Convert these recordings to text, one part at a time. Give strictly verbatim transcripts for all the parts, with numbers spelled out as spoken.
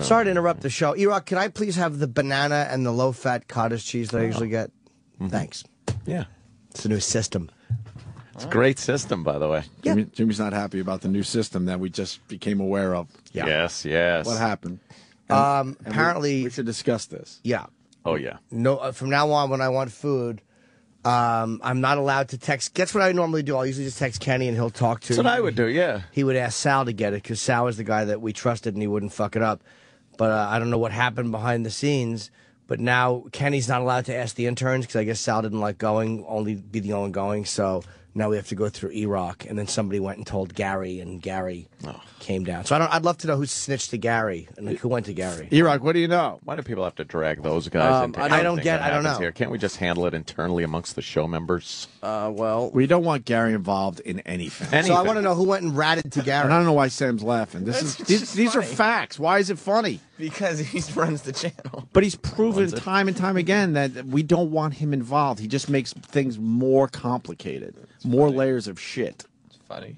Sorry to interrupt the show. E-Rock, could I please have the banana and the low-fat cottage cheese that I usually get? Mm-hmm. Thanks. Yeah. It's a new system. It's a great system, by the way. Yeah. Jimmy, Jimmy's not happy about the new system that we just became aware of. Yeah. Yes, yes. What happened? And, um, and apparently... We, we should discuss this. Yeah. Oh, yeah. No, uh, from now on, when I want food... Um, I'm not allowed to text. That's what I normally do. I'll usually just text Kenny and he'll talk to me. That's what I would do, yeah. He would ask Sal to get it because Sal is the guy that we trusted and he wouldn't fuck it up. But uh, I don't know what happened behind the scenes. But now Kenny's not allowed to ask the interns because I guess Sal didn't like going, only be the only going. So now we have to go through E-Rock. And then somebody went and told Gary and Gary oh. came down. So I don't, I'd love to know who snitched to Gary and like, who went to Gary. E-Rock, what do you know? Why do people have to drag those guys um, into I don't get I don't know. Here? Can't we just handle it internally amongst the show members? Uh, well, we don't want Gary involved in anything. anything. So I want to know who went and ratted to Gary. And I don't know why Sam's laughing. This is These, these are facts. Why is it funny? Because he runs the channel. But he's proven time and time again that we don't want him involved. He just makes things more complicated. It's more funny. Layers of shit. It's funny.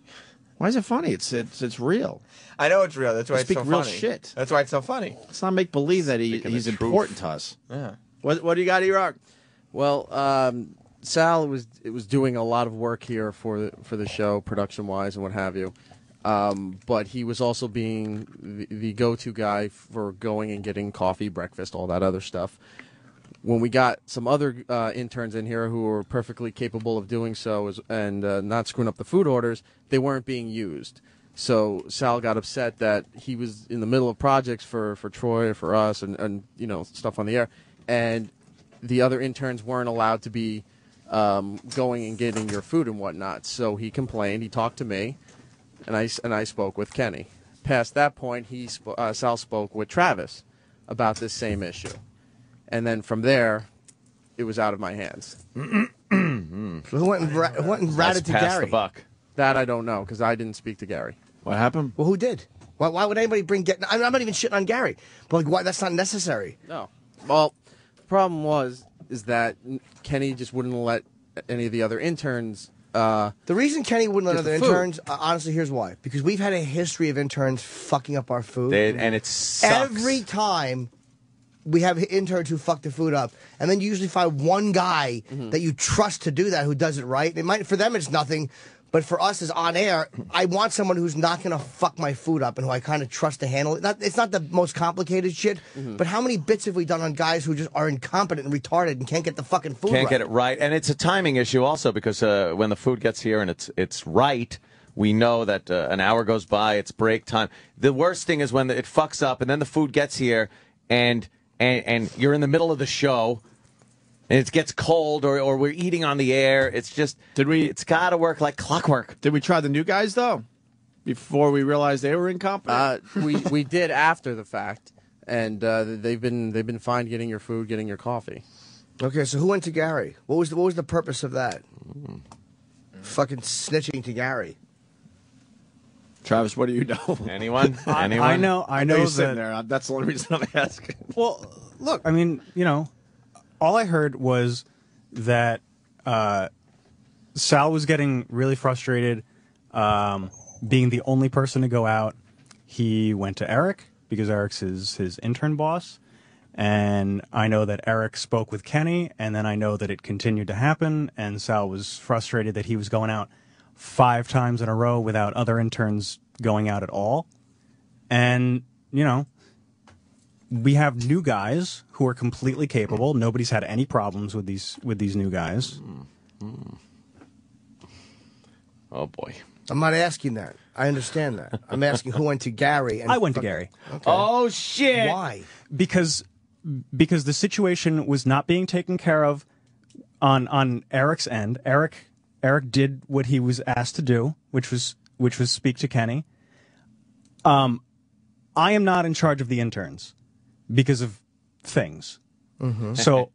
Why is it funny? It's it's, it's real. I know it's real. That's why I it's so real funny. Shit. That's why it's so funny. Let's not make believe that he, he's important to us. Yeah. What what do you got, E-Rock? Well, um, Sal was it was doing a lot of work here for the, for the show, production wise and what have you. Um, but he was also being the, the go-to guy for going and getting coffee, breakfast, all that other stuff. When we got some other uh, interns in here who were perfectly capable of doing so as, and uh, not screwing up the food orders, they weren't being used. So Sal got upset that he was in the middle of projects for, for Troy, for us, and, and you know stuff on the air, and the other interns weren't allowed to be um, going and getting your food and whatnot. So he complained. He talked to me. And I, and I spoke with Kenny. Past that point, he sp uh, Sal spoke with Travis about this same issue. And then from there, it was out of my hands. So who went and, ra went and ratted to Gary? The buck. That I don't know, because I didn't speak to Gary. What happened? Well, who did? Why, why would anybody bring... Get I'm not even shitting on Gary. But like, why, that's not necessary. No. Well, the problem was is that Kenny just wouldn't let any of the other interns... Uh, the reason Kenny wouldn't let other interns, uh, honestly, here's why. Because we've had a history of interns fucking up our food. They, and it sucks. Every time we have interns who fuck the food up, and then you usually find one guy mm-hmm. that you trust to do that who does it right. It might For them, it's nothing. But for us, as on air, I want someone who's not going to fuck my food up and who I kind of trust to handle it. Not, it's not the most complicated shit, mm-hmm. but how many bits have we done on guys who just are incompetent and retarded and can't get the fucking food can't right? Can't get it right. And it's a timing issue also because uh, when the food gets here and it's, it's right, we know that uh, an hour goes by, it's break time. The worst thing is when the, it fucks up and then the food gets here and, and, and you're in the middle of the show. And it gets cold, or, or we're eating on the air. It's just, did we? It's got to work like clockwork. Did we try the new guys, though, before we realized they were incompetent? Uh, we, we did after the fact, and uh, they've been they've been fine getting your food, getting your coffee. Okay, so who went to Gary? What was the, what was the purpose of that? Mm. Fucking snitching to Gary. Travis, what do you know? Anyone? Anyone? I, I know. I, I know, know you're that... sitting there. That's the only reason I'm asking. Well, look, I mean, you know. All I heard was that uh, Sal was getting really frustrated, um, being the only person to go out. He went to Eric because Eric's his, his intern boss. And I know that Eric spoke with Kenny, and then I know that it continued to happen. And Sal was frustrated that he was going out five times in a row without other interns going out at all. And, you know... We have new guys who are completely capable. Nobody's had any problems with these with these new guys. Mm-hmm. Oh boy! I'm not asking that. I understand that. I'm asking who went to Gary. And I went to Gary. Okay. Oh shit! Why? Because because the situation was not being taken care of on on Eric's end. Eric Eric did what he was asked to do, which was which was speak to Kenny. Um, I am not in charge of the interns. Because of things, mm-hmm. so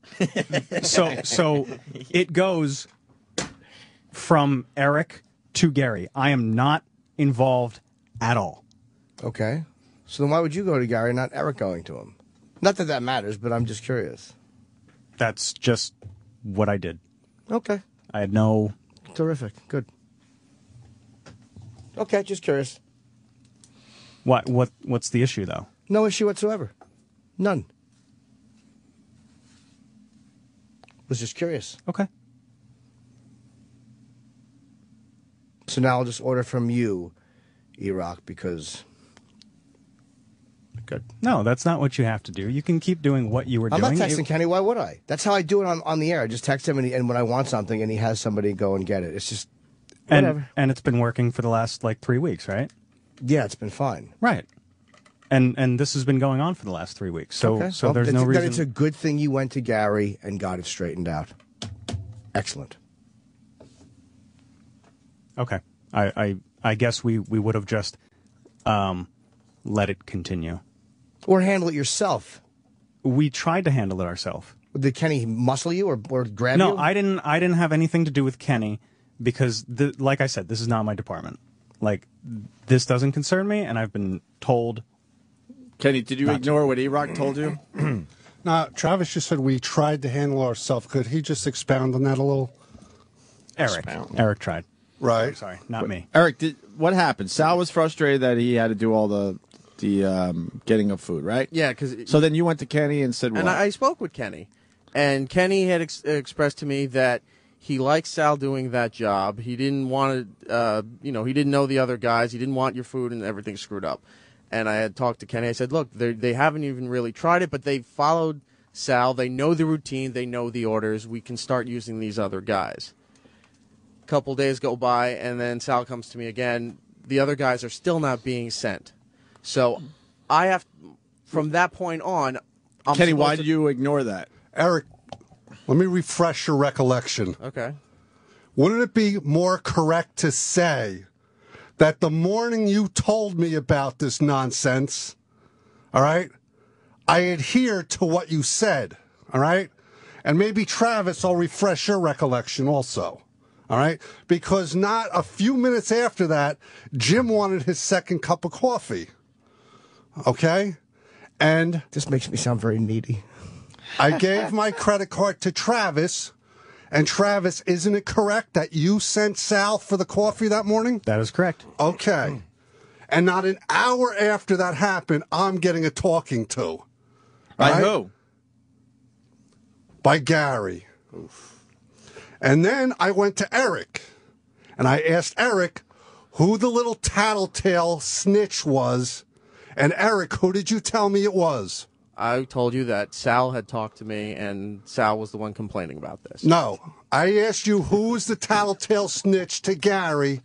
so so it goes from Eric to Gary. I am not involved at all. Okay, so then why would you go to Gary, not Eric going to him? Not that that matters, but I'm just curious. That's just what I did. Okay, I had no. Terrific, good. Okay, just curious. What what what's the issue though? No issue whatsoever. None. Was just curious. Okay. So now I'll just order from you, E-Rock, because... Good. No, that's not what you have to do. You can keep doing what you were I'm doing. I'm not texting it, Kenny. Why would I? That's how I do it on, on the air. I just text him, and, he, and when I want something, and he has somebody go and get it. It's just whatever. And, and it's been working for the last, like, three weeks, right? Yeah, it's been fine. Right. And and this has been going on for the last three weeks. So, okay. so well, there's no reason. It's a good thing you went to Gary and got it straightened out. Excellent. Okay. I, I, I guess we, we would have just um, let it continue. Or handle it yourself. We tried to handle it ourselves. Did Kenny muscle you or, or grab no, you? No, I didn't. I didn't have anything to do with Kenny because, the, like I said, this is not my department. Like, this doesn't concern me, and I've been told. Kenny, did you not ignore to. what E-Rock told you? No, Travis just said we tried to handle ourselves. Could he just expound on that a little? Eric, expound. Eric tried. Right. I'm sorry, not but, me. Eric, did, what happened? Sal was frustrated that he had to do all the. The um, getting of food, right? Yeah, because so then you went to Kenny and said, what? And I, I spoke with Kenny, and Kenny had ex expressed to me that he liked Sal doing that job. He didn't want to, uh, you know, he didn't know the other guys. He didn't want your food and everything screwed up. And I had talked to Kenny. I said, look, they haven't even really tried it, but they followed Sal. They know the routine. They know the orders. We can start using these other guys. A couple days go by, and then Sal comes to me again. The other guys are still not being sent. So, I have from that point on. I'm Kenny, why did you ignore that, Eric? Let me refresh your recollection. Okay. Wouldn't it be more correct to say that the morning you told me about this nonsense, all right, I adhered to what you said, all right, and maybe Travis, I'll refresh your recollection also. All right, because not a few minutes after that, Jim wanted his second cup of coffee. Okay, and this makes me sound very needy. I gave my credit card to Travis, and Travis, isn't it correct that you sent Sal for the coffee that morning? That is correct. Okay, and not an hour after that happened, I'm getting a talking to. By right? who? By Gary. Oof. And then I went to Eric, and I asked Eric who the little tattletale snitch was. And Eric, who did you tell me it was? I told you that Sal had talked to me, and Sal was the one complaining about this. No. I asked you who was the tattletale snitch to Gary,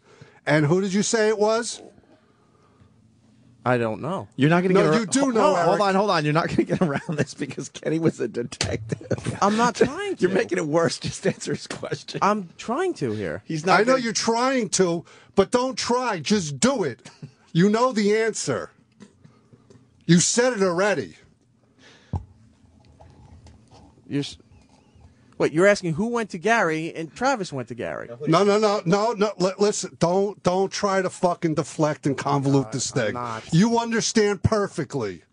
and who did you say it was? I don't know. You're not going to no, get around this. No, you do oh, know, Eric. Hold on, hold on. You're not going to get around this because Kenny was a detective. I'm not trying to. You're making it worse. Just answer his question. I'm trying to here. He's not. I know you're trying to, but don't try. Just do it. You know the answer. You said it already. You're, wait, you're asking who went to Gary and Travis went to Gary? No, no, no, no, no. Listen, don't, don't try to fucking deflect and convolute this thing. You understand perfectly,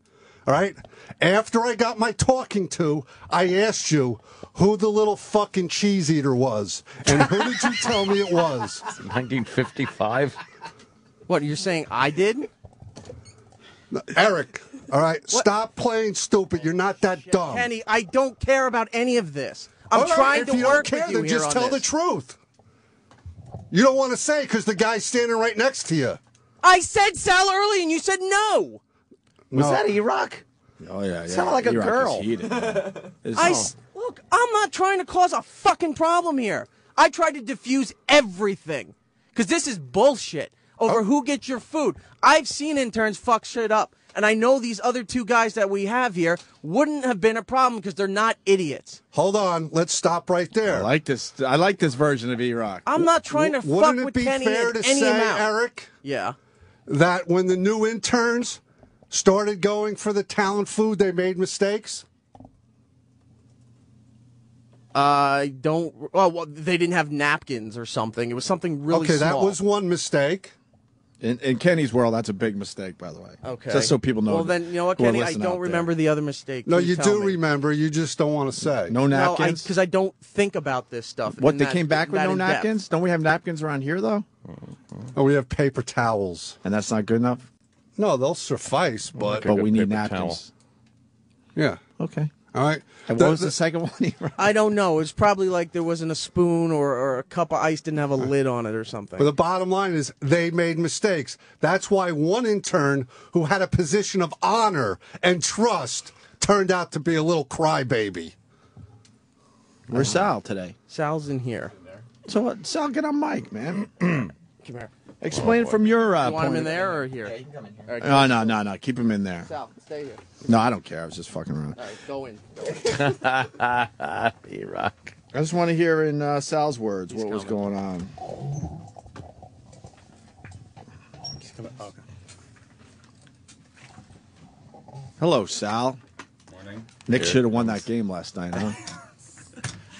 all right? After I got my talking to, I asked you who the little fucking cheese eater was, and who did you tell me it was? nineteen fifty-five. What, you're saying I did? Eric, all right, what? Stop playing stupid. You're not that dumb. Kenny, I don't care about any of this. I'm all trying right, to work care, with you. If you don't care, then just tell this. the truth. You don't want to say because the guy's standing right next to you. I said Sal early, and you said no. no. Was that E-Rock? Oh, yeah, yeah. Sounded like a girl. Heated, I s look, I'm not trying to cause a fucking problem here. I tried to diffuse everything because this is bullshit. Over oh. who gets your food. I've seen interns fuck shit up. And I know these other two guys that we have here wouldn't have been a problem because they're not idiots. Hold on. Let's stop right there. I like this. I like this version of E-Rock. I'm not trying to w fuck with Kenny in any amount. Wouldn't it be fair to say, Eric, yeah, that when the new interns started going for the talent food, they made mistakes? I uh, don't. Oh, well, they didn't have napkins or something. It was something really okay, small. Okay, that was one mistake. In, in Kenny's world, that's a big mistake, by the way. Okay. Just so people know. Well, then, you know what, Kenny? I don't remember the other mistake. No, you do remember. You just don't want to say. No napkins? No, because I don't think about this stuff. What, they came back with no napkins? Don't we have napkins around here, though? Oh, we have paper towels. And that's not good enough? No, they'll suffice, but... But we need napkins. Yeah. Okay. All right. And the, what was the, the second one? I don't know. It's probably like there wasn't a spoon or, or a cup of ice didn't have a right. lid on it or something. But the bottom line is they made mistakes. That's why one intern who had a position of honor and trust turned out to be a little crybaby. Where's Sal today? Sal's in here. So what? Sal, get on mic, man. Come here. Explain oh, from your uh, you want point. Him in there or here? Yeah, you can come in here. Right, oh, no, no, no. Keep him in there. Sal, stay here. No, I don't care. I was just fucking around. All right, go in. Go in. E-Rock. I just want to hear in uh, Sal's words He's what coming. was going on. He's coming. Okay. Hello, Sal. Morning. Nick should have won that game last night, huh?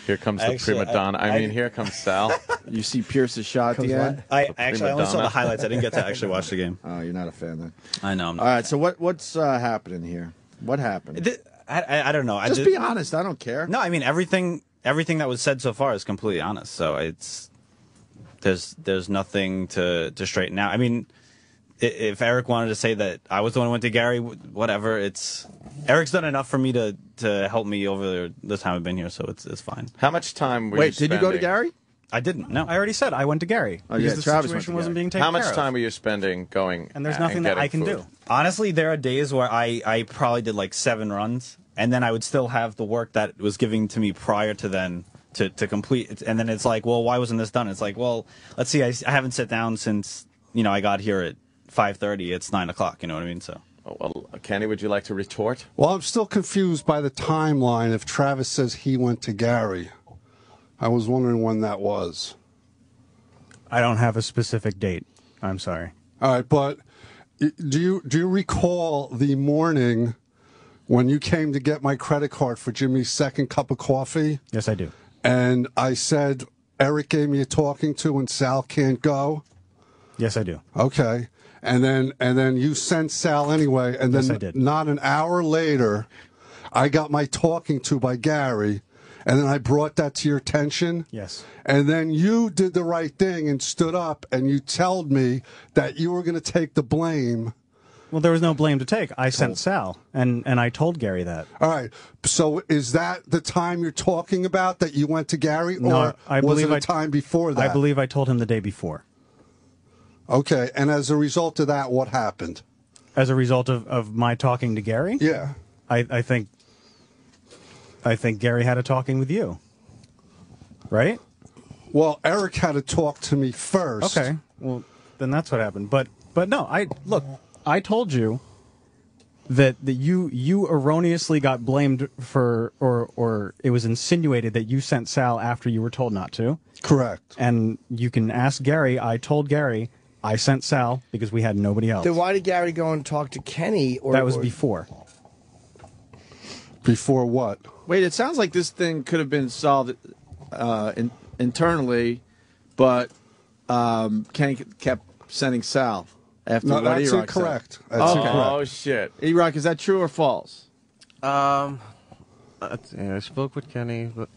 Here comes the actually, prima donna. I, I, I mean, here comes Sal. You see Pierce's shot at the end? I, the actually, I only saw the highlights. I didn't get to actually watch the game. Oh, you're not a fan then. I know. I'm not All right, so what, what's uh, happening here? What happened? The, I, I don't know. Just, I just be honest. I don't care. No, I mean, everything everything that was said so far is completely honest. So it's there's there's nothing to, to straighten out. I mean, if Eric wanted to say that I was the one who went to Gary, whatever, it's... Eric's done enough for me to, to help me over the time I've been here, so it's it's fine. How much time were Wait, you spending? Wait, did you go to Gary? I didn't. No, I already said I went to Gary. Oh, because yeah, the Travis situation wasn't being taken care of. How much time of. were you spending going And there's nothing and that I can food. do. Honestly, there are days where I, I probably did like seven runs, and then I would still have the work that was given to me prior to then to, to complete. And then it's like, well, why wasn't this done? It's like, well, let's see, I, I haven't sat down since, you know, I got here at five thirty. It's nine o'clock, you know what I mean? So. Oh, well, Kenny, would you like to retort? Well, I'm still confused by the timeline if Travis says he went to Gary. I was wondering when that was. I don't have a specific date. I'm sorry. All right, but do you, do you recall the morning when you came to get my credit card for Jimmy's second cup of coffee? Yes, I do. And I said, Eric gave me a talking to and Sal can't go? Yes, I do. Okay. And then and then you sent Sal anyway, and then yes, not an hour later, I got my talking to by Gary, and then I brought that to your attention. Yes. And then you did the right thing and stood up, and you told me that you were going to take the blame. Well, there was no blame to take. I sent Sal, and, and I told Gary that. All right. So is that the time you're talking about that you went to Gary, no, or I was it a I, time before that? I believe I told him the day before. Okay, and as a result of that, what happened? As a result of, of my talking to Gary? Yeah. I, I think I think Gary had a talking with you, right? Well, Eric had a talk to me first. Okay, well, then that's what happened. But but no, I look, I told you that, that you, you erroneously got blamed for, or, or it was insinuated that you sent Sal after you were told not to. Correct. And you can ask Gary, I told Gary... I sent Sal because we had nobody else. Then why did Gary go and talk to Kenny? Or that was or... before. Before what? Wait, it sounds like this thing could have been solved uh, in, internally, but um, Kenny kept sending Sal after no, what E-Rock said. That's incorrect. That's oh, incorrect. Oh, shit. E-Rock, is that true or false? Um, uh, yeah, I spoke with Kenny. But...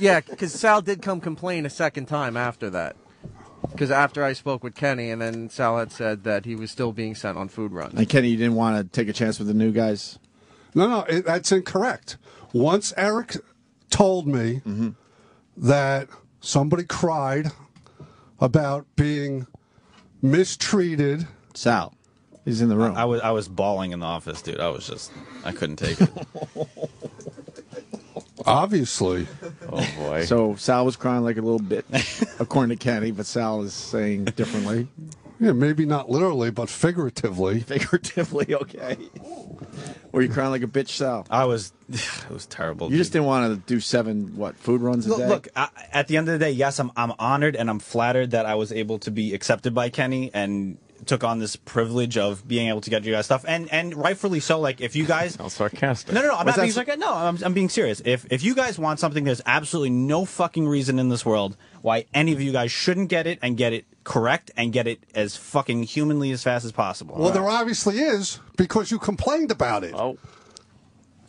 yeah, because Sal did come complain a second time after that. Because after I spoke with Kenny, and then Sal had said that he was still being sent on food runs. And Kenny, you didn't want to take a chance with the new guys? No, no, it, that's incorrect. Once Eric told me mm-hmm. that somebody cried about being mistreated. Sal, he's in the room. I, I, was, I was bawling in the office, dude. I was just, I couldn't take it. Obviously. Oh, boy. So Sal was crying like a little bit, according to Kenny, but Sal is saying differently. Yeah, maybe not literally, but figuratively. Figuratively, okay. Were you crying like a bitch, Sal? I was. It was terrible. You dude. just didn't want to do seven, what, food runs a look, day? Look, I, at the end of the day, yes, I'm, I'm honored and I'm flattered that I was able to be accepted by Kenny and... took on this privilege of being able to get you guys stuff, and and rightfully so. Like if you guys, sounds sarcastic. No, no, no. I'm was not being sarcastic. No, I'm I'm being serious. If if you guys want something, there's absolutely no fucking reason in this world why any of you guys shouldn't get it and get it correct and get it as fucking humanly as fast as possible. Well, right. There obviously is because you complained about it. Oh,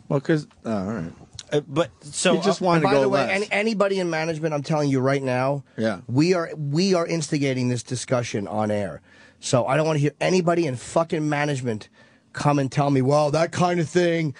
well, because oh, all right. Uh, but so you just want uh, to go the way, less. Any, anybody in management, I'm telling you right now, yeah, we are we are instigating this discussion on air. So I don't want to hear anybody in fucking management come and tell me, well, that kind of thing.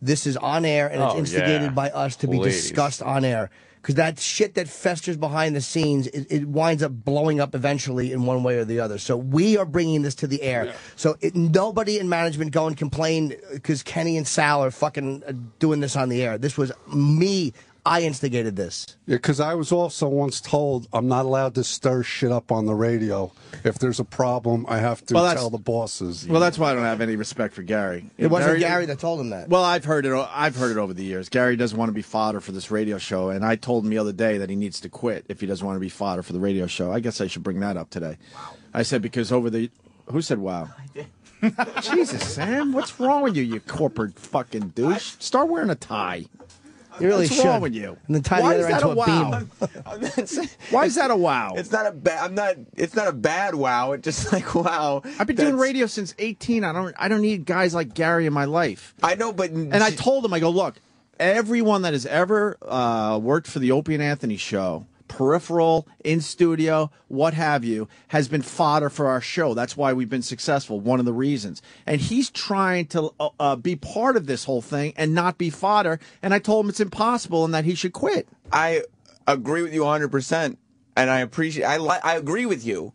This is on air, and oh, it's instigated yeah. by us to Please. be discussed on air. Because that shit that festers behind the scenes, it, it winds up blowing up eventually in one way or the other. So we are bringing this to the air. Yeah. So it, nobody in management go and complain because Kenny and Sal are fucking doing this on the air. This was me. I instigated this. Yeah, because I was also once told I'm not allowed to stir shit up on the radio. If there's a problem, I have to well, tell the bosses. Well, that's why I don't have any respect for Gary. It wasn't Gary, Gary that told him that. Well, I've heard it. I've heard it over the years. Gary doesn't want to be fodder for this radio show, and I told him the other day that he needs to quit if he doesn't want to be fodder for the radio show. I guess I should bring that up today. Wow. I said because over the who said wow? I did. Jesus, Sam, what's wrong with you, you corporate fucking douche? I... Start wearing a tie. You really What's should. wrong with you? And then tie Why the other end to a, a wow? beam. I'm, I'm saying, Why is that a wow? It's not a bad. I'm not. It's not a bad wow. It's just like wow. I've been doing radio since eighteen. I don't. I don't need guys like Gary in my life. I know, but and I told him, I go, look, everyone that has ever uh, worked for the Opie and Anthony show, peripheral, in studio, what have you, has been fodder for our show. That's why we've been successful, one of the reasons. And he's trying to uh, uh, be part of this whole thing and not be fodder, and I told him it's impossible and that he should quit. I agree with you one hundred percent, and I appreciate I li I agree with you,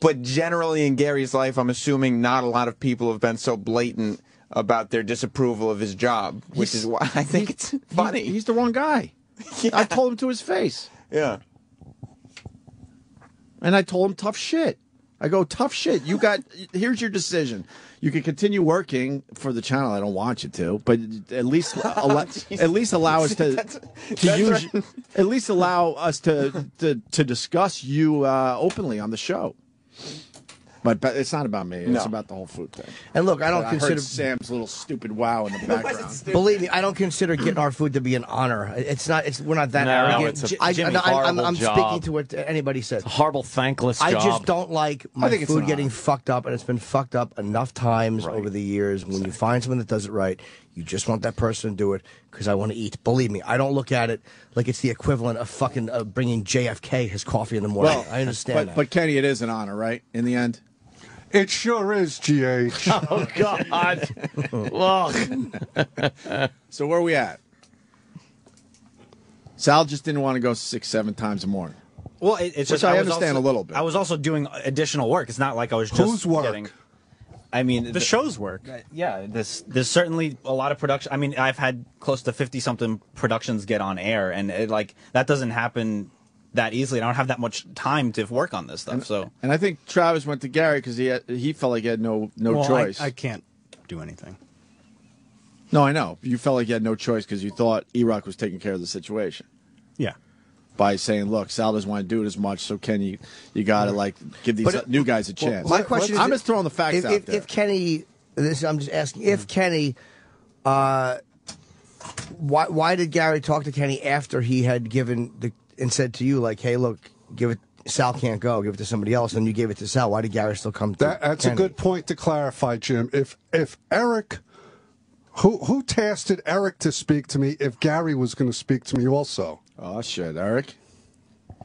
but generally in Gary's life, I'm assuming not a lot of people have been so blatant about their disapproval of his job, which he's, is why I think he, it's funny. He, he's the wrong guy. Yeah. I told him to his face. Yeah. And I told him tough shit. I go, tough shit. You got, here's your decision. You can continue working for the channel. I don't want you to, but at least allow, at least allow us to, that's, to that's use, right. at least allow us to to, to discuss you uh, openly on the show. But, but it's not about me. It's no. about the whole food thing. And look, I don't I consider heard Sam's little stupid wow in the background. Believe me, I don't consider getting our food to be an honor. It's not. It's we're not that no, arrogant. It's a, I, Jimmy, I, I'm, I'm job. speaking to what anybody says. It's a horrible, thankless. I job. just don't like my food getting honor. fucked up, and it's been fucked up enough times right. over the years. When exactly. you find someone that does it right, you just want that person to do it because I want to eat. Believe me, I don't look at it like it's the equivalent of fucking uh, bringing J F K his coffee in the morning. Well, I understand but, that. But Kenny, it is an honor, right? In the end. It sure is, G H. Oh, God. Look. So where are we at? Sal just didn't want to go six, seven times a morning. Well, it, it's just I, I understand also, a little bit. I was also doing additional work. It's not like I was just Who's work? getting... I mean... The, the show's work. Uh, yeah, this, there's certainly a lot of production. I mean, I've had close to fifty-something productions get on air, and it, like that doesn't happen... that easily. I don't have that much time to work on this stuff. And, so, and I think Travis went to Gary because he had, he felt like he had no no well, choice. I, I can't do anything. No, I know you felt like you had no choice because you thought E-Rock was taking care of the situation. Yeah, by saying, "Look, Sal doesn't want to do it as much, so Kenny, you, you got to like give these it, new guys a chance." Well, my question I'm is, I'm just throwing the facts if, out if, there. If Kenny, this I'm just asking. If mm-hmm. Kenny, uh, why why did Gary talk to Kenny after he had given the and said to you, like, hey, look, give it, Sal can't go, give it to somebody else, and you gave it to Sal. Why did Gary still come to that, That's Kenny? a good point to clarify, Jim. If if Eric, who who tasked Eric to speak to me if Gary was going to speak to me also? Oh, shit, Eric.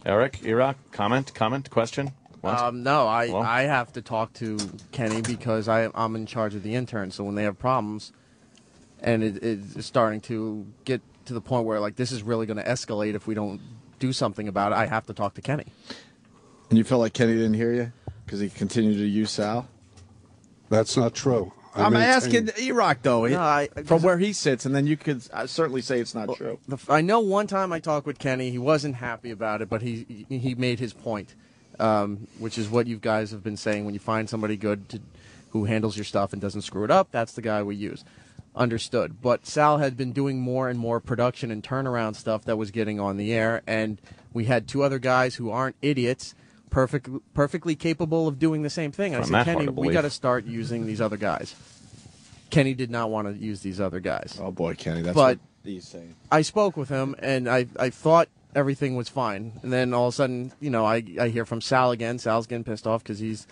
Eric, E-Rock, comment, comment, question? Um, no, I, well? I have to talk to Kenny because I, I'm in charge of the interns, so when they have problems, and it, it's starting to get to the point where, like, this is really going to escalate if we don't do something about it, I have to talk to Kenny. And you felt like Kenny didn't hear you because he continued to use Sal? That's not true. I I'm mean, asking E-Rock, though, no, I, from where he sits, and then you could certainly say it's not well, true. The, I know one time I talked with Kenny, he wasn't happy about it, but he he made his point, um, which is what you guys have been saying. When you find somebody good to, who handles your stuff and doesn't screw it up, that's the guy we use. Understood. But Sal had been doing more and more production and turnaround stuff that was getting on the air, and we had two other guys who aren't idiots, perfect, perfectly capable of doing the same thing. I said, Kenny, we got to start using these other guys. Kenny did not want to use these other guys. Oh, boy, Kenny, that's what he's saying. I spoke with him, and I, I thought everything was fine. And then all of a sudden, you know, I, I hear from Sal again. Sal's getting pissed off because he's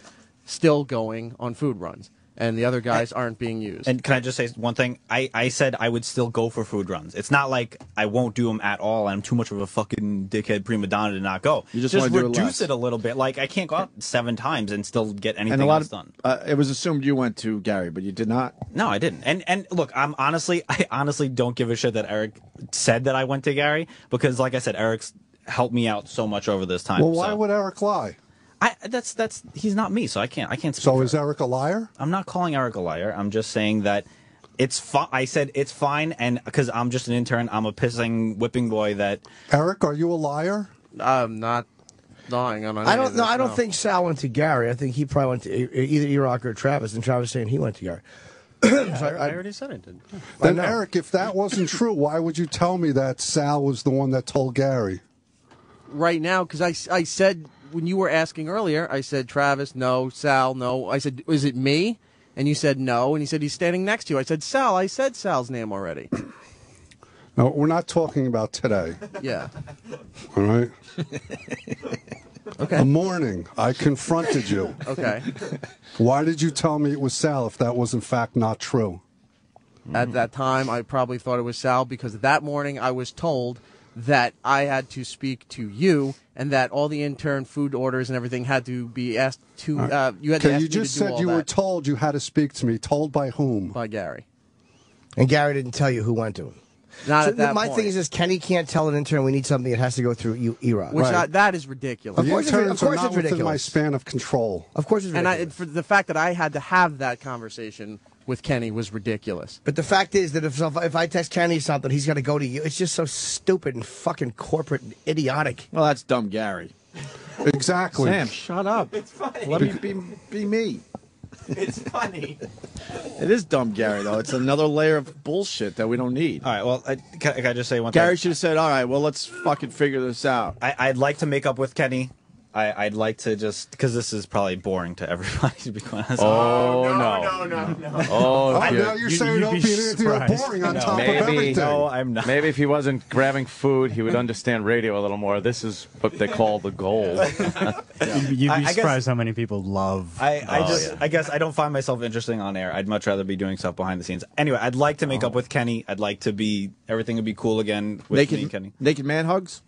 still going on food runs. and the other guys aren't being used. And can I just say one thing? I, I said I would still go for food runs. It's not like I won't do them at all and I'm too much of a fucking dickhead prima donna to not go. You just, just want to reduce do it, it a little bit. Like, I can't go out seven times and still get anything and a lot else of, done. Uh, it was assumed you went to Gary, but you did not. No, I didn't. And and look, I'm honestly, I honestly don't give a shit that Eric said that I went to Gary because, like I said, Eric's helped me out so much over this time. Well, why so. would Eric lie? I, that's that's he's not me, so I can't I can't. Speak so is Eric a liar? I'm not calling Eric a liar. I'm just saying that it's fine. I said it's fine, and because I'm just an intern, I'm a pissing whipping boy. That Eric, are you a liar? I'm not lying. I'm not I don't know. I don't no. think Sal went to Gary. I think he probably went to either E-Rock or Travis, and Travis saying he went to Gary. Yeah, so I, I already said I did. Then Eric, if that wasn't true, why would you tell me that Sal was the one that told Gary? Right now, because I I said. When you were asking earlier, I said, Travis, no. Sal, no. I said, is it me? And you said no. And he said, he's standing next to you. I said, Sal, I said Sal's name already. No, we're not talking about today. Yeah. All right? Okay. The morning, I confronted you. Okay. Why did you tell me it was Sal if that was, in fact, not true? At that time, I probably thought it was Sal because that morning I was told that I had to speak to you and that all the intern food orders and everything had to be asked to uh, you had to ask you just said you were told you had to speak to me. Told by whom? By Gary. And Gary didn't tell you who went to him. Not at that point. My thing is this, Kenny can't tell an intern we need something. It has to go through you, E-Rock. Which I, that is ridiculous. Of course, of course it's ridiculous. Within my span of control. Of course it's ridiculous. And I, for the fact that I had to have that conversation with Kenny was ridiculous. But the fact is that if if I text Kenny something, he's going to go to you. It's just so stupid and fucking corporate and idiotic. Well, that's dumb, Gary. Exactly. Sam, shut up. It's funny. Let me be be me. It's funny. It is dumb, Gary, though. It's another layer of bullshit that we don't need. All right, well, I, can, can I just say one Gary thing? Gary should have said, all right, well, let's fucking figure this out. I, I'd like to make up with Kenny. I, I'd like to just, because this is probably boring to everybody, to be honest. Oh, oh no, no, no, no, no. Oh, oh now you're saying Opie and Anthony are boring on no. top Maybe, of everything. No, I'm not. Maybe if he wasn't grabbing food, he would understand radio a little more. This is what they call the gold. Yeah. You'd be I, surprised I guess, how many people love. I, I oh, just, yeah. I guess I don't find myself interesting on air. I'd much rather be doing stuff behind the scenes. Anyway, I'd like to make oh. up with Kenny. I'd like to be, everything would be cool again with naked, me and Kenny. Naked man hugs?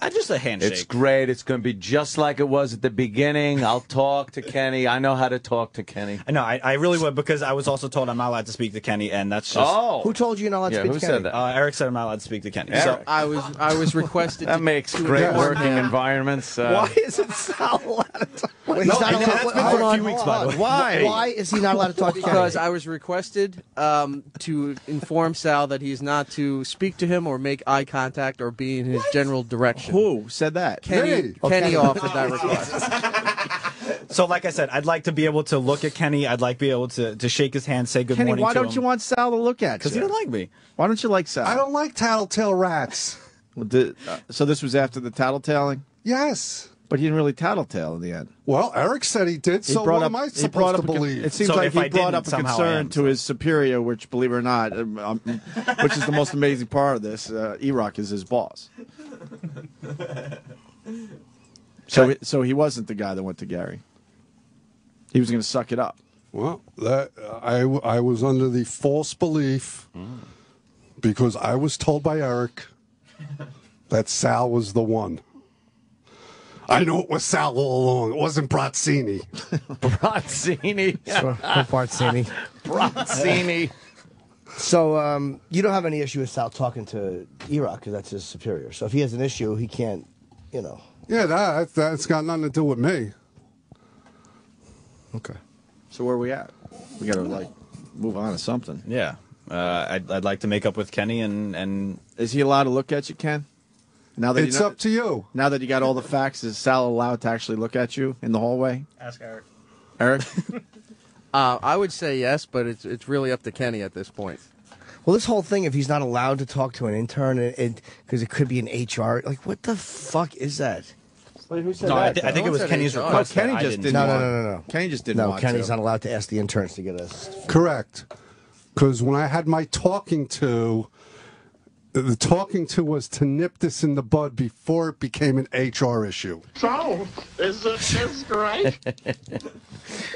I just a handshake. It's great. It's going to be just like it was at the beginning. I'll talk to Kenny. I know how to talk to Kenny. No, I, I really would because I was also told I'm not allowed to speak to Kenny, and that's just. Oh, who told you you're not allowed yeah, to speak who to Kenny? Said that? Uh, Eric said I'm not allowed to speak to Kenny. Eric. So I was I was requested. That to makes to great working yeah. environments. Uh... Why is it Sal allowed to talk? Well, he's no, not allowed to talk for a few weeks, by the way. Why? Why is he not allowed to talk to Kenny? Because I was requested um, to inform Sal that he's not to speak to him or make eye contact or be in his what? general direction. Who said that? Kenny, hey. Kenny offered that request. So, like I said, I'd like to be able to look at Kenny. I'd like to be able to, to shake his hand, say good Kenny, morning to him. Kenny, why don't you want Sal to look at you? Because he didn't like me. Why don't you like Sal? I don't like tattletale rats. Well, did, uh, so this was after the tattletaling? Yes. But he didn't really tattletale in the end. Well, Eric said he did, he so what up, am I supposed to believe? It seems so like he I brought up a concern to his superior, which, believe it or not, um, um, which is the most amazing part of this, uh, E-Rock is his boss. So, so he wasn't the guy that went to Gary. He was going to suck it up. Well, that, uh, I, I was under the false belief, mm. because I was told by Eric that Sal was the one. I know it was Sal all along. It wasn't Brazzini. Brazzini. So, Brazzini. Brazzini. So um, you don't have any issue with Sal talking to E-Rock because that's his superior. So if he has an issue, he can't, you know. Yeah, that, that's got nothing to do with me. Okay. So where are we at? We got to, like, move on to something. Yeah. Uh, I'd, I'd like to make up with Kenny and, and... Is he allowed to look at you, Ken? Now that it's not, up to you. Now that you got all the facts, is Sal allowed to actually look at you in the hallway? Ask Eric. Eric? uh, I would say yes, but it's it's really up to Kenny at this point. Well, this whole thing, if he's not allowed to talk to an intern, because it, it could be an H R, like, what the fuck is that? Wait, who said no, that? I, th I think it was Kenny's request. No, Kenny just didn't, didn't no, want, no, no, no, no. Kenny just didn't no, want Kenny's to. Not allowed to ask the interns to get us. Correct. Because when I had my talking to... the talking to was to nip this in the bud before it became an H R issue. So, is it just right?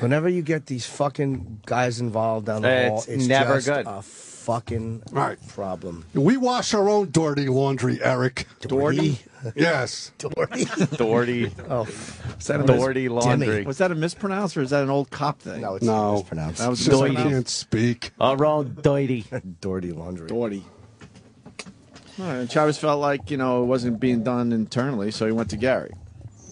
Whenever you get these fucking guys involved down the uh, hall, it's, it's never just good. A fucking right. problem. We wash our own dirty laundry, Eric. Dirty? Yes. Dirty? Dirty. Oh. Is that a dirty laundry? Demi. Was that a mispronounce or is that an old cop thing? No, it's no. mispronounced. That was dirty. I can't speak. Our own dirty. Dirty laundry. Dirty. All right, Travis felt like, you know, it wasn't being done internally, so he went to Gary.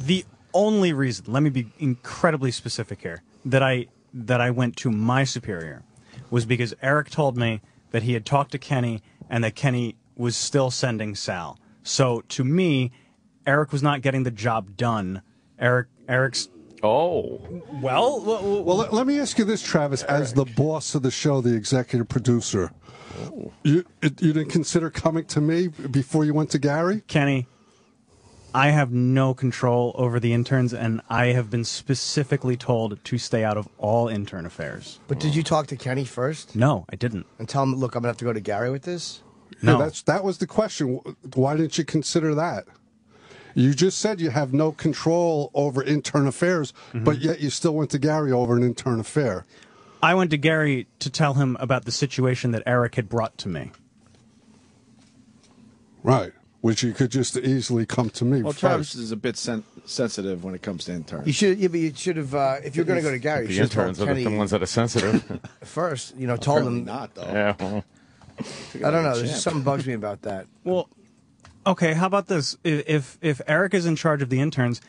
The only reason, let me be incredibly specific here, that I that I went to my superior was because Eric told me that he had talked to Kenny and that Kenny was still sending Sal. So to me, Eric was not getting the job done. Eric, Eric's. Oh. Well, well, well let, let me ask you this, Travis, Eric. As the boss of the show, the executive producer. You, you didn't consider coming to me before you went to Gary? Kenny, I have no control over the interns, and I have been specifically told to stay out of all intern affairs. But did you talk to Kenny first? No, I didn't. And tell him, look, I'm going to have to go to Gary with this? No. Yeah, that's, that was the question. Why didn't you consider that? You just said you have no control over intern affairs, mm-hmm. but yet you still went to Gary over an intern affair. I went to Gary to tell him about the situation that Eric had brought to me. Right, which you could just easily come to me. Well, first. Travis is a bit sen sensitive when it comes to interns. You should, you should have, uh, if you're going to go to Gary, you should have told Kenny. The ones that are sensitive. First, you know, told him not though. Yeah. Well, I don't know. There's just something bugs me about that. Well, okay. How about this? If if Eric is in charge of the interns,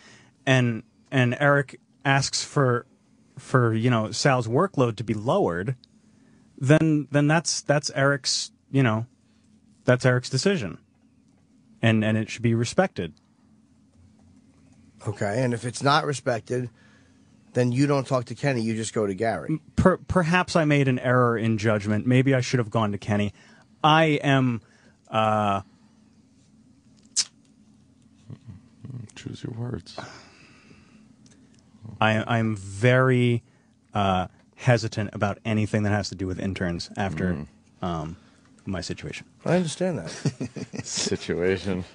and and Eric asks for. for you know Sal's workload to be lowered, then then that's that's Eric's you know that's Eric's decision, and and it should be respected. Okay, and if it's not respected, then you don't talk to Kenny. You just go to Gary. Per perhaps I made an error in judgment. Maybe I should have gone to Kenny. I am. Uh, Choose your words. I, I'm very uh, hesitant about anything that has to do with interns after mm. um, my situation. I understand that. Situation.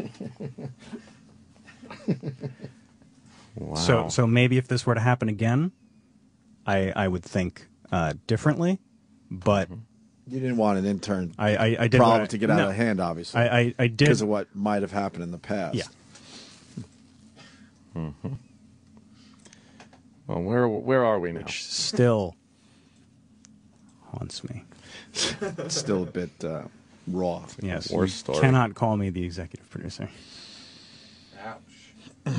Wow. So, so maybe if this were to happen again, I, I would think uh, differently, but... You didn't want an intern I, I, I did problem I, to get no, out of hand, obviously. I, I, I did. Because of what might have happened in the past. Yeah. Mm-hmm. Well, where where are we now? Which still haunts me. It's still a bit uh, raw. Yes, war story. Cannot call me the executive producer. Ouch.